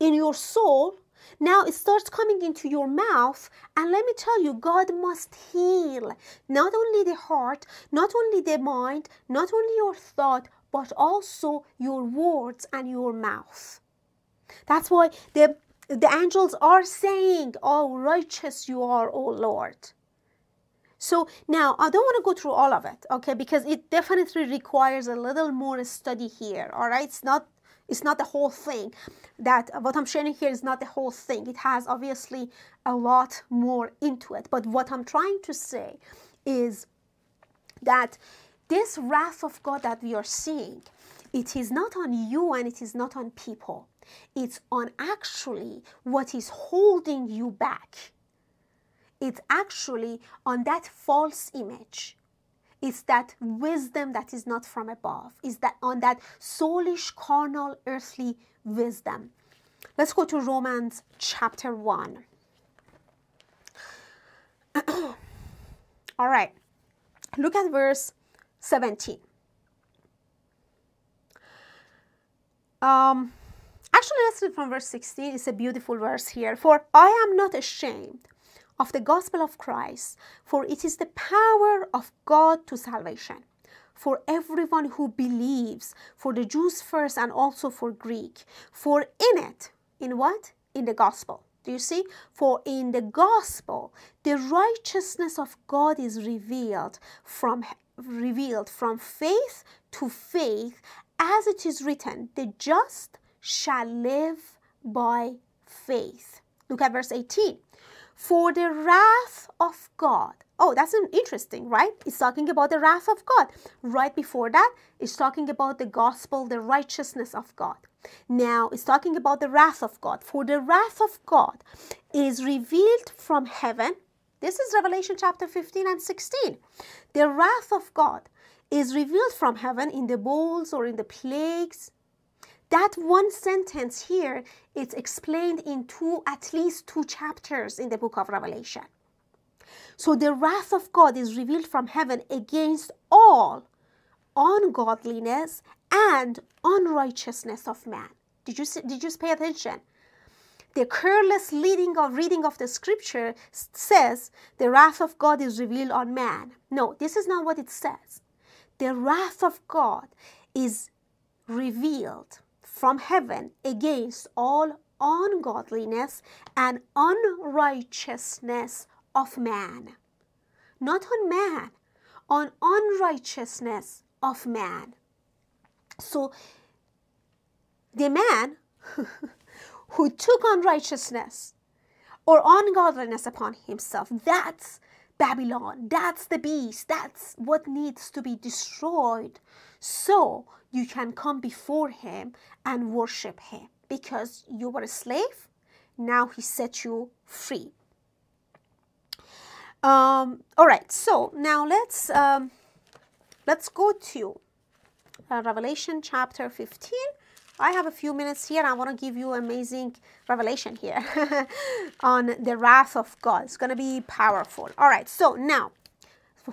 in your soul, now it starts coming into your mouth. And let me tell you, God must heal not only the heart, not only the mind, not only your thought, but also your words and your mouth. That's why the, the angels are saying, oh, righteous you are, oh Lord. So now, I don't want to go through all of it, okay, because it definitely requires a little more study here, all right? It's not It's not the whole thing. That what I'm sharing here is not the whole thing. It has obviously a lot more into it. But what I'm trying to say is that this wrath of God that we are seeing, it is not on you and it is not on people. It's on actually what is holding you back. It's actually on that false image. It's that wisdom that is not from above. It's that on that soulish, carnal, earthly wisdom. Let's go to Romans chapter one. All right. Look at verse seventeen. Um, actually, let's read from verse sixteen. It's a beautiful verse here. For I am not ashamed of the gospel of Christ, for it is the power of God to salvation, for everyone who believes, for the Jews first and also for Greek. For in it, in what? In the gospel. Do you see? For in the gospel, the righteousness of God is revealed from, revealed from faith to faith, as it is written, the just shall live by faith. Look at verse eighteen. For the wrath of God. Oh, that's interesting, right? It's talking about the wrath of God. Right before that, it's talking about the gospel, the righteousness of God. Now, it's talking about the wrath of God. For the wrath of God is revealed from heaven. This is Revelation chapter fifteen and sixteen. The wrath of God is revealed from heaven in the bowls or in the plagues That one sentence here, it's explained in two, at least two chapters in the book of Revelation. So the wrath of God is revealed from heaven against all ungodliness and unrighteousness of man. Did you, see, did you pay attention? The careless leading of reading of the scripture says the wrath of God is revealed on man. No, this is not what it says. The wrath of God is revealed from heaven against all ungodliness and unrighteousness of man. Not on man, on unrighteousness of man. So the man who took unrighteousness or ungodliness upon himself, that's Babylon, that's the beast, that's what needs to be destroyed so you can come before him and worship him, because you were a slave, now he set you free. Um, all right, so now let's, um, let's go to uh, Revelation chapter fifteen. I have a few minutes here. I want to give you amazing revelation here on the wrath of God. It's going to be powerful. All right, so now,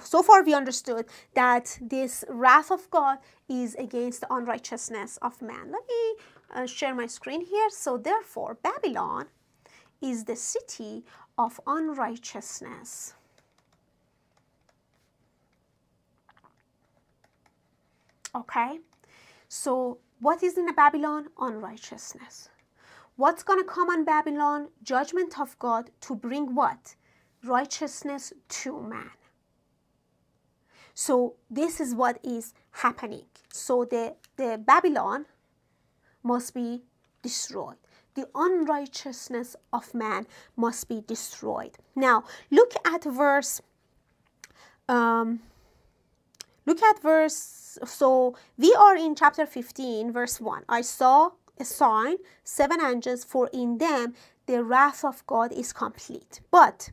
so far we understood that this wrath of God is against the unrighteousness of man. Let me uh, share my screen here. So therefore, Babylon is the city of unrighteousness. Okay, so what is in the Babylon? Unrighteousness. What's going to come on Babylon? Judgment of God to bring what? Righteousness to man. So this is what is happening. So the, the Babylon must be destroyed. The unrighteousness of man must be destroyed. Now look at verse, um, look at verse, so we are in chapter fifteen, verse one. I saw a sign, seven angels, for in them the wrath of God is complete. But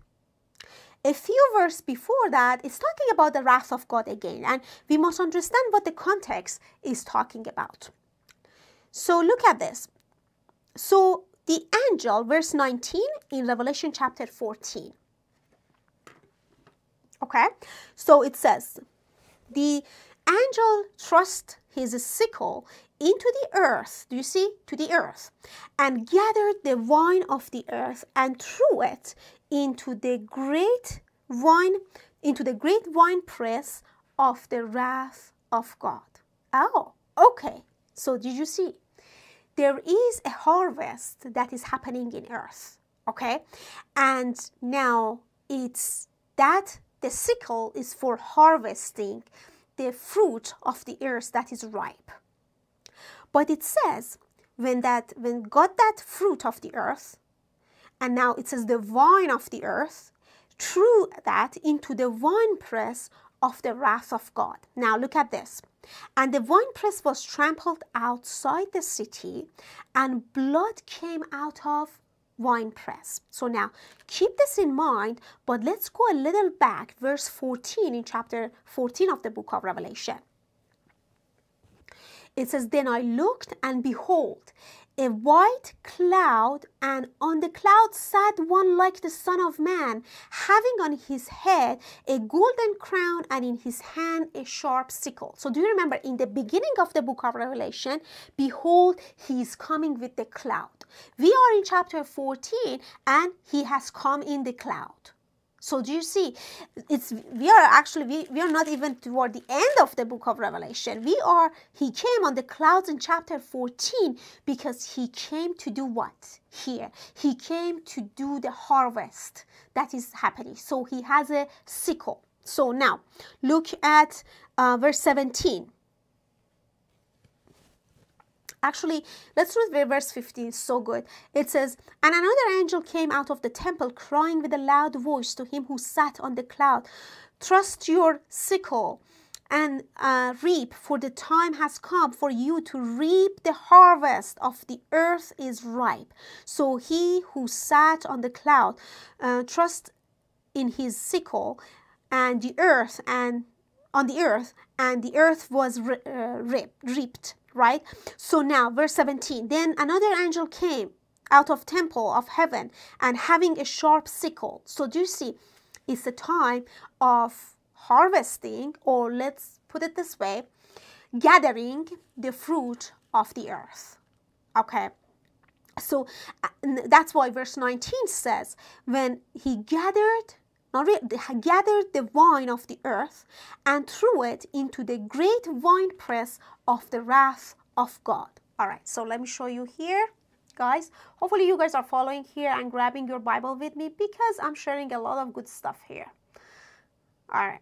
a few verses before that, it's talking about the wrath of God again, and we must understand what the context is talking about. So look at this. So the angel, verse nineteen in Revelation chapter fourteen. Okay, so it says, the angel thrust his sickle into the earth, do you see, to the earth, and gathered the wine of the earth and threw it into the great wine, into the great wine press of the wrath of God. Oh, okay. So did you see? There is a harvest that is happening in earth, okay? And now it's that the sickle is for harvesting the fruit of the earth that is ripe. But it says when that when God that fruit of the earth, and now it says the wine of the earth, threw that into the winepress of the wrath of God. Now look at this. And the winepress was trampled outside the city, and blood came out of winepress. So now keep this in mind, but let's go a little back, verse fourteen in chapter fourteen of the book of Revelation. It says, then I looked, and behold, a white cloud, and on the cloud sat one like the Son of Man, having on his head a golden crown, and in his hand a sharp sickle. So do you remember in the beginning of the book of Revelation, behold, he is coming with the cloud. We are in chapter fourteen, and he has come in the cloud. So do you see, it's, we are actually, we, we are not even toward the end of the book of Revelation. We are, he came on the clouds in chapter fourteen because he came to do what here? He came to do the harvest that is happening. So he has a sickle. So now look at uh, verse seventeen. Actually, let's read verse fifteen, so good. It says, and another angel came out of the temple, crying with a loud voice to him who sat on the cloud, thrust your sickle and uh, reap, for the time has come for you to reap, the harvest of the earth is ripe. So he who sat on the cloud uh, thrust in his sickle and the earth and on the earth, and the earth was re uh, reaped. right? So now verse seventeen, then another angel came out of temple of heaven and having a sharp sickle. So do you see, it's a time of harvesting, or let's put it this way, gathering the fruit of the earth. Okay, so that's why verse nineteen says, when he gathered gathered the wine of the earth and threw it into the great winepress of the wrath of God. All right, so let me show you here, guys. Hopefully you guys are following here and grabbing your Bible with me, because I'm sharing a lot of good stuff here. All right,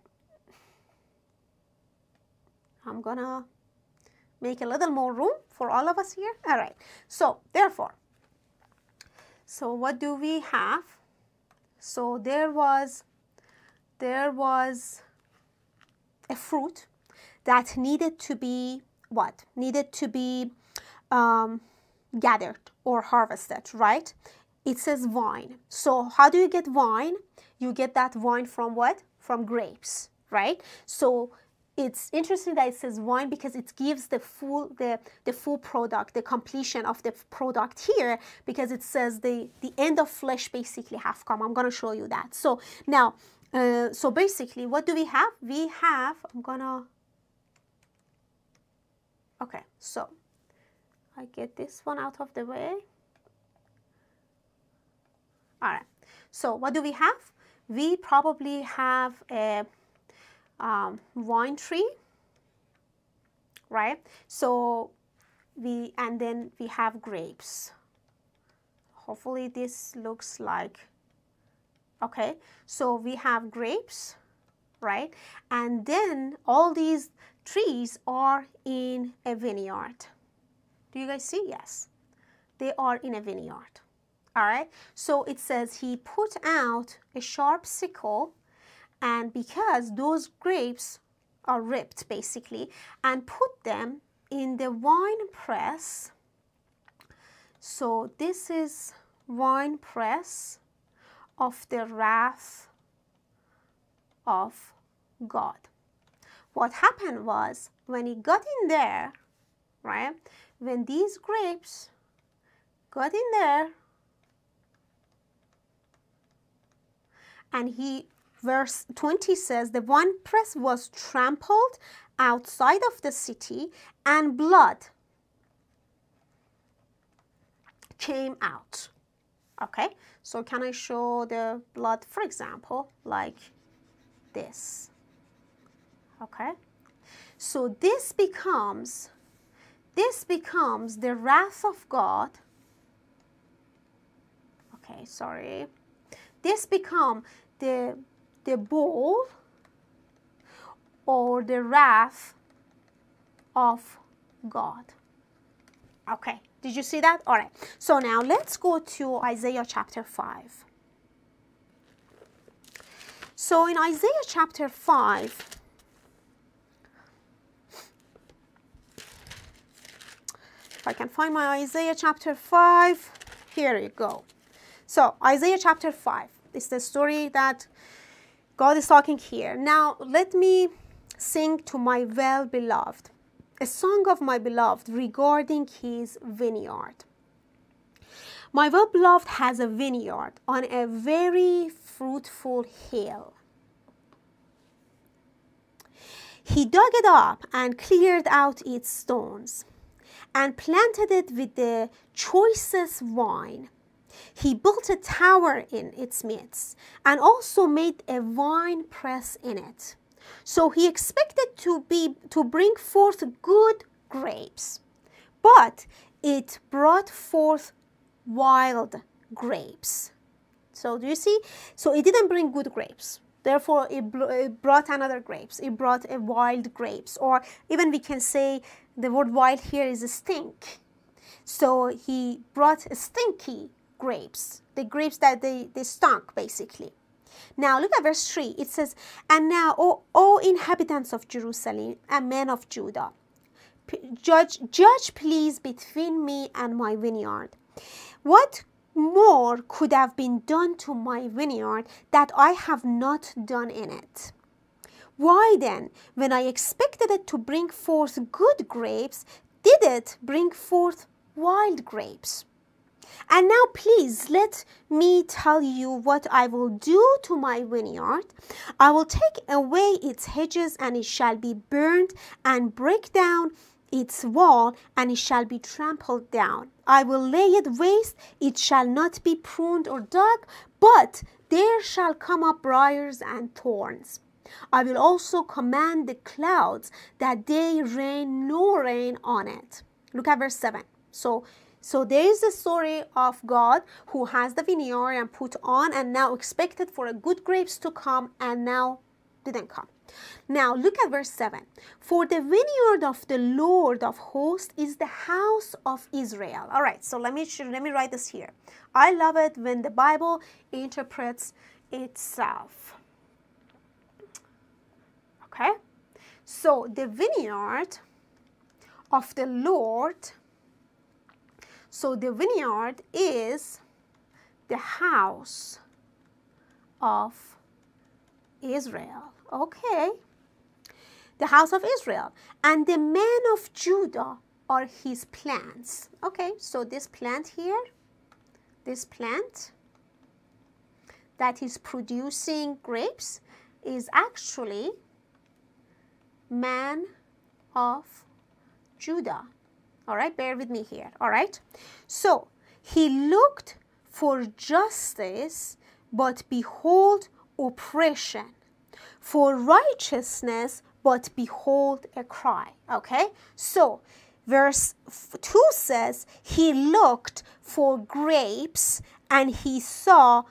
I'm gonna make a little more room for all of us here. All right, so therefore, so what do we have? So there was, there was a fruit that needed to be what? Needed to be um, gathered or harvested, right? It says wine. So how do you get wine? You get that wine from what? From grapes, right? So it's interesting that it says wine, because it gives the full, the, the full product, the completion of the product here, because it says the, the end of flesh basically have come. I'm going to show you that. So now, uh, so basically what do we have? We have, I'm going to, okay, so I get this one out of the way. All right, so what do we have? We probably have a Um, wine tree, right? So we, and then we have grapes. Hopefully this looks like, okay, so we have grapes, right? And then all these trees are in a vineyard. Do you guys see? Yes, they are in a vineyard. All right, so it says he put out a sharp sickle, and because those grapes are ripped basically, and put them in the wine press. So this is wine press of the wrath of God. What happened was, when he got in there, right, when these grapes got in there, and he, verse twenty says, the winepress was trampled outside of the city, and blood came out. Okay, so can I show the blood, for example, like this? Okay, so this becomes, this becomes the wrath of God. Okay, sorry. This becomes the the bowl or the wrath of God. Okay, did you see that? All right, so now let's go to Isaiah chapter five. So in Isaiah chapter five, if I can find my Isaiah chapter five, here you go. So Isaiah chapter five is the story that God is talking here. Now let me sing to my well-beloved, a song of my beloved regarding his vineyard. My well-beloved has a vineyard on a very fruitful hill. He dug it up and cleared out its stones, and planted it with the choicest wine. He built a tower in its midst, and also made a wine press in it. So he expected to be to bring forth good grapes, but it brought forth wild grapes. So do you see? So it didn't bring good grapes. Therefore, it, it brought another grapes. It brought a wild grapes, or even we can say the word wild here is a stink. So he brought a stinky grapes, the grapes that they, they stunk basically. Now look at verse three, it says, and now, O, o inhabitants of Jerusalem and men of Judah, judge, judge please between me and my vineyard. What more could have been done to my vineyard that I have not done in it? Why then, when I expected it to bring forth good grapes, did it bring forth wild grapes? And now please let me tell you what I will do to my vineyard. I will take away its hedges, and it shall be burned, and break down its wall, and it shall be trampled down. I will lay it waste, it shall not be pruned or dug, but there shall come up briars and thorns. I will also command the clouds that they rain no rain on it. Look at verse seven. So So there is a story of God who has the vineyard and put on, and now expected for a good grapes to come, and now didn't come. Now look at verse seven. For the vineyard of the Lord of hosts is the house of Israel. All right, so let me let me write this here. I love it when the Bible interprets itself. Okay? So the vineyard of the Lord So the vineyard is the house of Israel. Okay. The house of Israel. And the men of Judah are his plants. Okay. So this plant here, this plant that is producing grapes is actually man of Judah. All right, bear with me here, all right? So, he looked for justice, but behold oppression. For righteousness, but behold a cry, okay? So, verse two says, he looked for grapes, and he saw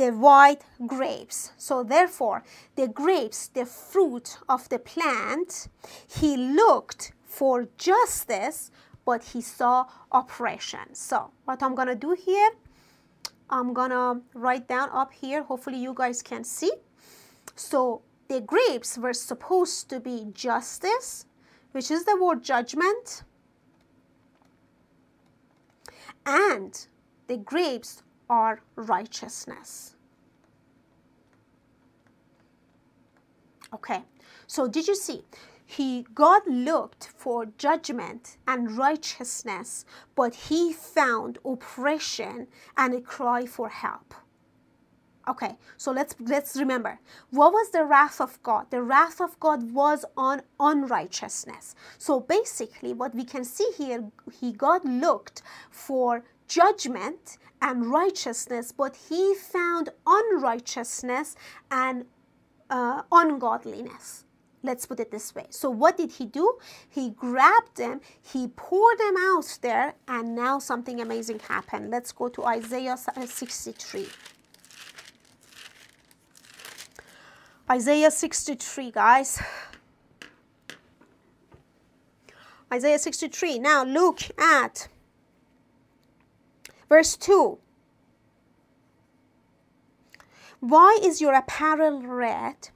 the white grapes. So, therefore, the grapes, the fruit of the plant, he looked for justice, but he saw oppression. So what I'm gonna do here, I'm gonna write down up here, hopefully you guys can see. So the grapes were supposed to be justice, which is the word judgment, and the grapes are righteousness. Okay, so did you see? He, God looked for judgment and righteousness, but he found oppression and a cry for help. Okay, so let's, let's remember, what was the wrath of God? The wrath of God was on unrighteousness. So basically what we can see here, he, God looked for judgment and righteousness, but he found unrighteousness and uh, ungodliness. Let's put it this way. So what did he do? He grabbed them, he poured them out there, and now something amazing happened. Let's go to Isaiah sixty-three. Isaiah sixty-three, guys. Isaiah sixty-three. Now look at verse two. Why is your apparel red,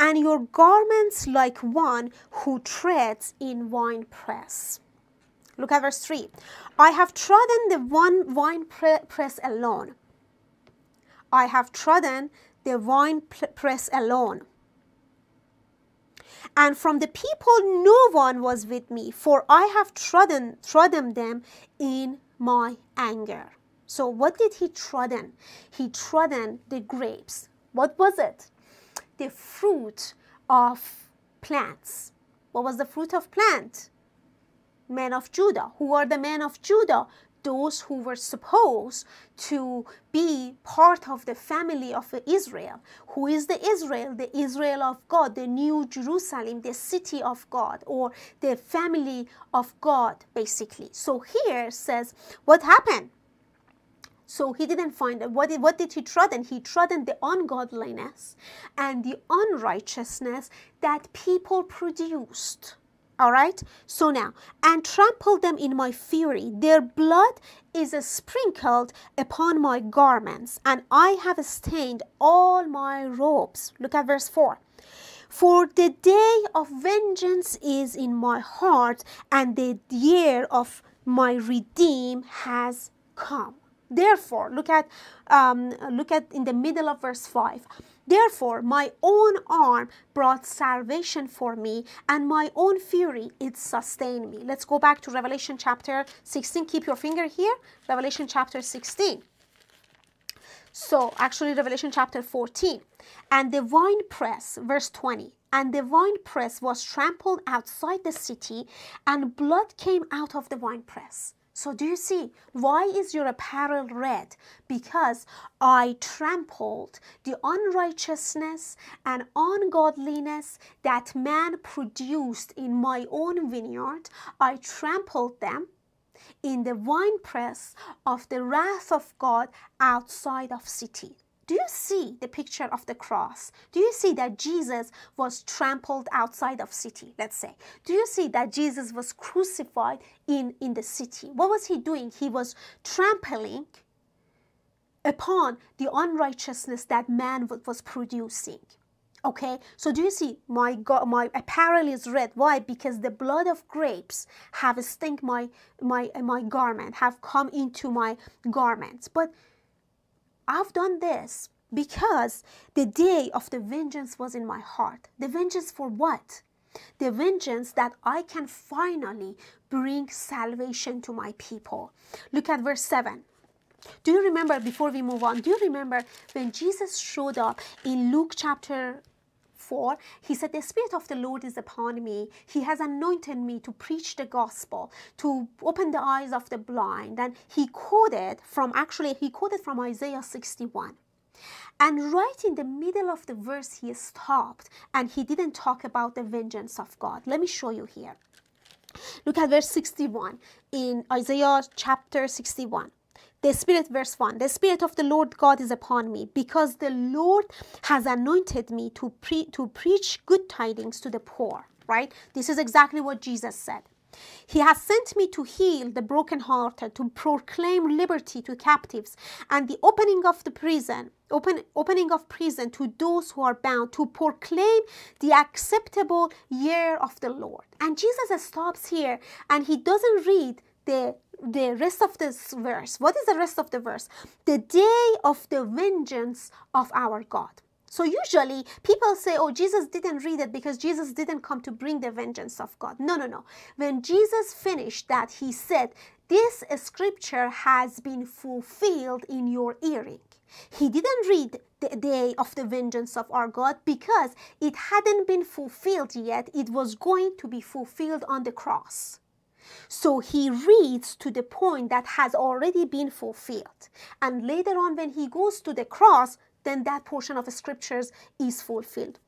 and your garments like one who treads in wine press? Look at verse three. I have trodden the one wine press alone. I have trodden the wine press alone. And from the people no one was with me, for I have trodden, trodden them in my anger. So what did he trodden? He trodden the grapes. What was it? The fruit of plants. What was the fruit of plant? Men of Judah. Who are the men of Judah? Those who were supposed to be part of the family of Israel. Who is the Israel? The Israel of God, the new Jerusalem, the city of God, or the family of God, basically. So here says, what happened? So he didn't find it. What did, what did he trodden? He trodden the ungodliness and the unrighteousness that people produced. All right? So now, and trampled them in my fury. Their blood is sprinkled upon my garments, and I have stained all my robes. Look at verse four. For the day of vengeance is in my heart, and the year of my redeem has come. Therefore, look at um, look at in the middle of verse five. Therefore, my own arm brought salvation for me, and my own fury, it sustained me. Let's go back to Revelation chapter sixteen. Keep your finger here. Revelation chapter sixteen. So, actually, Revelation chapter fourteen. And the winepress, verse twenty. And the winepress was trampled outside the city, and blood came out of the winepress. So do you see, why is your apparel red? Because I trampled the unrighteousness and ungodliness that man produced in my own vineyard. I trampled them in the winepress of the wrath of God outside of city. Do you see the picture of the cross? Do you see that Jesus was trampled outside of city, let's say? Do you see that Jesus was crucified in, in the city? What was he doing? He was trampling upon the unrighteousness that man was producing. Okay, so do you see, my God, my apparel is red. Why? Because the blood of grapes have stained my, my, my garment, have come into my garments. But I've done this because the day of the vengeance was in my heart. The vengeance for what? The vengeance that I can finally bring salvation to my people. Look at verse seven. Do you remember, before we move on, do you remember when Jesus showed up in Luke chapter four? He said, the Spirit of the Lord is upon me. He has anointed me to preach the gospel, to open the eyes of the blind. And he quoted from, actually, he quoted from Isaiah sixty-one. And right in the middle of the verse, he stopped, and he didn't talk about the vengeance of God. Let me show you here. Look at verse sixty-one in Isaiah chapter sixty-one. The Spirit, verse one, the Spirit of the Lord God is upon me, because the Lord has anointed me to, pre to preach good tidings to the poor, right? This is exactly what Jesus said. He has sent me to heal the brokenhearted, to proclaim liberty to captives, and the opening of the prison, open, opening of prison to those who are bound, to proclaim the acceptable year of the Lord. And Jesus stops here, and he doesn't read the the rest of this verse. What is the rest of the verse? The day of the vengeance of our God. So usually people say, oh, Jesus didn't read it because Jesus didn't come to bring the vengeance of God. No, no, no. When Jesus finished that, he said, this scripture has been fulfilled in your hearing. He didn't read the day of the vengeance of our God because it hadn't been fulfilled yet. It was going to be fulfilled on the cross. So he reads to the point that has already been fulfilled. And later on, when he goes to the cross, then that portion of the scriptures is fulfilled.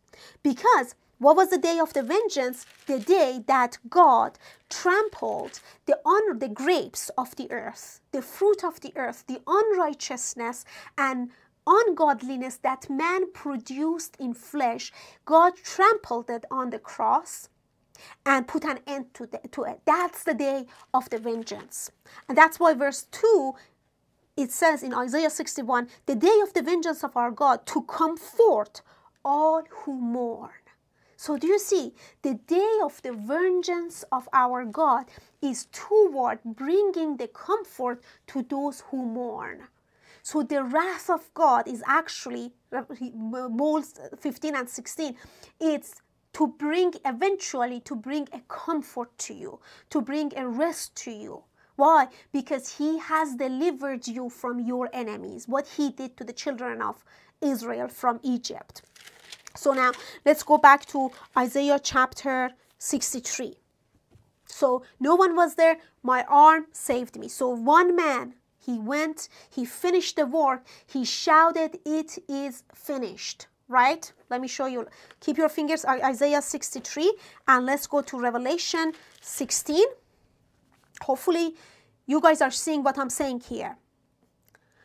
Because what was the day of the vengeance? The day that God trampled the, un the grapes of the earth, the fruit of the earth, the unrighteousness and ungodliness that man produced in flesh. God trampled it on the cross and put an end to, the, to it. That's the day of the vengeance. And that's why verse two, it says in Isaiah sixty-one, the day of the vengeance of our God to comfort all who mourn. So do you see, the day of the vengeance of our God is toward bringing the comfort to those who mourn. So the wrath of God is actually, Romans fifteen and sixteen, it's to bring, eventually, to bring a comfort to you, to bring a rest to you. Why? Because he has delivered you from your enemies, what he did to the children of Israel from Egypt. So now, let's go back to Isaiah chapter sixty-three. So, no one was there, my arm saved me. So, one man, he went, he finished the work, he shouted, it is finished. Right? Let me show you. Keep your fingers on Isaiah sixty-three, and let's go to Revelation sixteen. Hopefully, you guys are seeing what I'm saying here.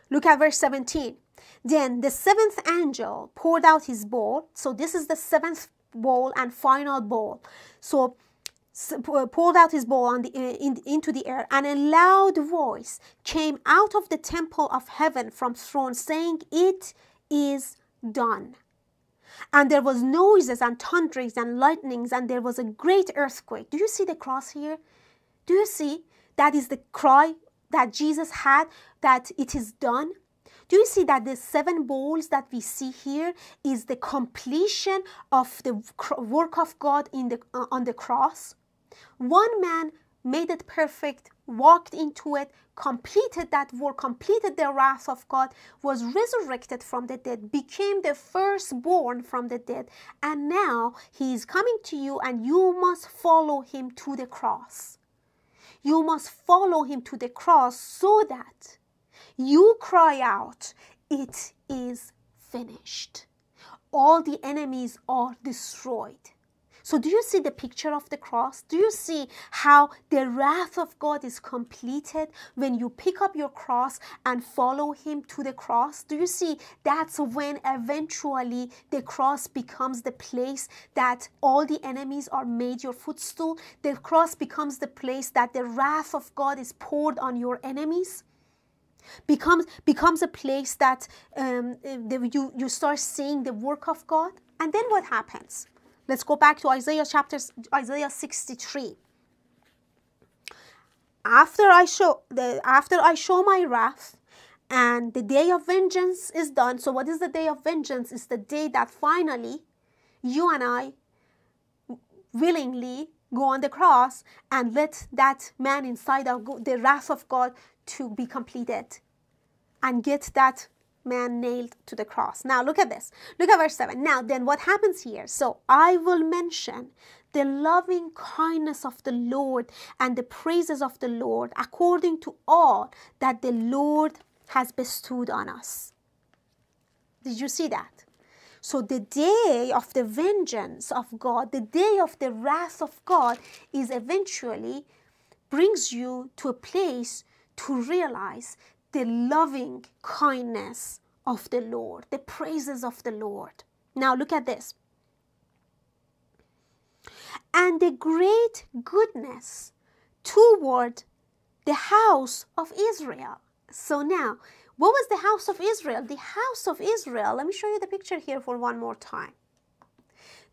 Look at verse seventeen. Then the seventh angel poured out his bowl. So this is the seventh bowl and final bowl. So poured out his bowl on the, in, into the air, and a loud voice came out of the temple of heaven from throne, saying, "It is done." And there was noises and thunderings and lightnings, and there was a great earthquake. Do you see the cross here? Do you see? That is the cry that Jesus had, that it is done? Do you see that the seven bowls that we see here is the completion of the work of God in the, uh, on the cross? One man made it perfect, walked into it, completed that work, completed the wrath of God, was resurrected from the dead, became the firstborn from the dead, and now he is coming to you and you must follow him to the cross. You must follow him to the cross so that you cry out, "It is finished." All the enemies are destroyed. So do you see the picture of the cross? Do you see how the wrath of God is completed when you pick up your cross and follow him to the cross? Do you see that's when eventually the cross becomes the place that all the enemies are made your footstool? The cross becomes the place that the wrath of God is poured on your enemies? Becomes, becomes a place that um, the, you, you start seeing the work of God? And then what happens? Let's go back to Isaiah chapter Isaiah sixty-three. After I show the after I show my wrath, and the day of vengeance is done. So what is the day of vengeance? It's the day that finally you and I willingly go on the cross and let that man inside of the wrath of God to be completed, and get that man nailed to the cross. Now look at this. Look at verse seven. Now then what happens here? So I will mention the loving kindness of the Lord and the praises of the Lord according to all that the Lord has bestowed on us. Did you see that? So the day of the vengeance of God, the day of the wrath of God is eventually brings you to a place to realize the loving kindness of the Lord, the praises of the Lord. Now look at this. And the great goodness toward the house of Israel. So now, what was the house of Israel? The house of Israel, let me show you the picture here for one more time.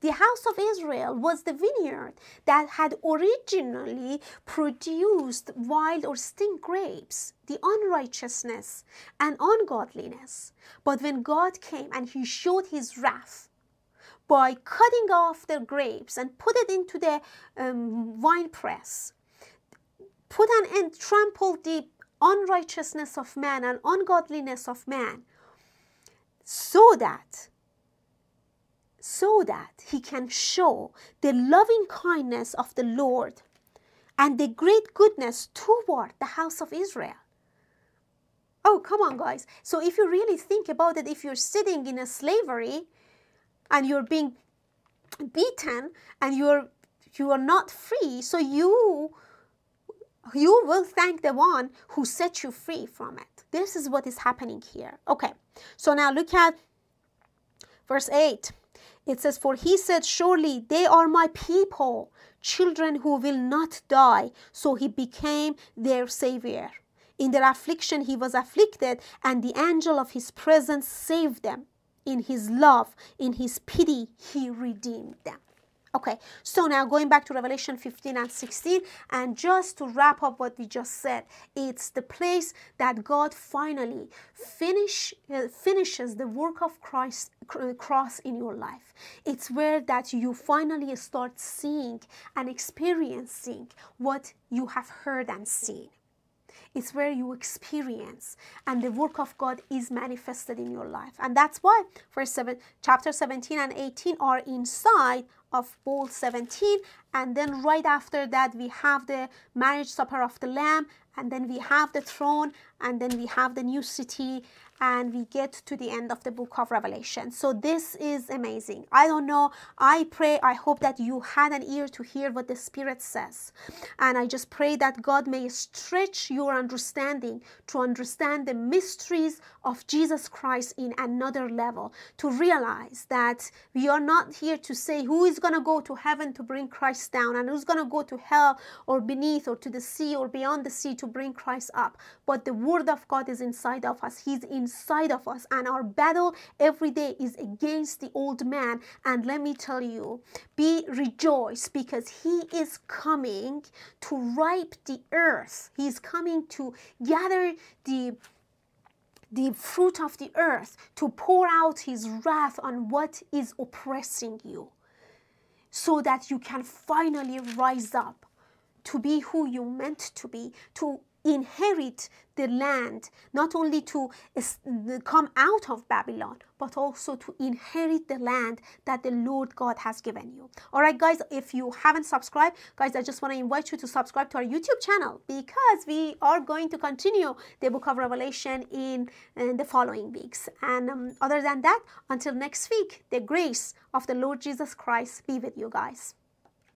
The house of Israel was the vineyard that had originally produced wild or stink grapes, the unrighteousness and ungodliness. But when God came and he showed his wrath by cutting off the grapes and put it into the um, wine press, put an end, trampled the unrighteousness of man and ungodliness of man, so that so that he can show the loving kindness of the Lord and the great goodness toward the house of Israel. Oh, come on, guys. So if you really think about it, if you're sitting in a slavery and you're being beaten and you're you are not free, so you you will thank the one who set you free from it. This is what is happening here. Okay, so now look at verse eight. It says, for he said, surely they are my people, children who will not die. So he became their savior. In their affliction he was afflicted, and the angel of his presence saved them. In his love, in his pity, he redeemed them. Okay, so now going back to Revelation fifteen and sixteen, and just to wrap up what we just said, it's the place that God finally finish, uh, finishes the work of Christ cross in your life. It's where that you finally start seeing and experiencing what you have heard and seen. It's where you experience and the work of God is manifested in your life. And that's why verse seven, chapter seventeen and eighteen are inside of bowl seventeen, and then right after that we have the marriage supper of the Lamb, and then we have the throne, and then we have the new city, and we get to the end of the book of Revelation. So this is amazing. I don't know, I pray, I hope that you had an ear to hear what the Spirit says, and I just pray that God may stretch your understanding to understand the mysteries of Jesus Christ in another level, to realize that we are not here to say who is going to go to heaven to bring Christ down, and who's going to go to hell or beneath or to the sea or beyond the sea to to bring Christ up, but the word of God is inside of us. He's inside of us, and our battle every day is against the old man. And let me tell you, be rejoiced, because he is coming to ripe the earth. He is coming to gather the the fruit of the earth, to pour out his wrath on what is oppressing you, so that you can finally rise up to be who you meant to be, to inherit the land, not only to come out of Babylon, but also to inherit the land that the Lord God has given you. All right, guys, if you haven't subscribed, guys, I just want to invite you to subscribe to our YouTube channel, because we are going to continue the book of Revelation in, in the following weeks. And um, other than that, until next week, the grace of the Lord Jesus Christ be with you guys.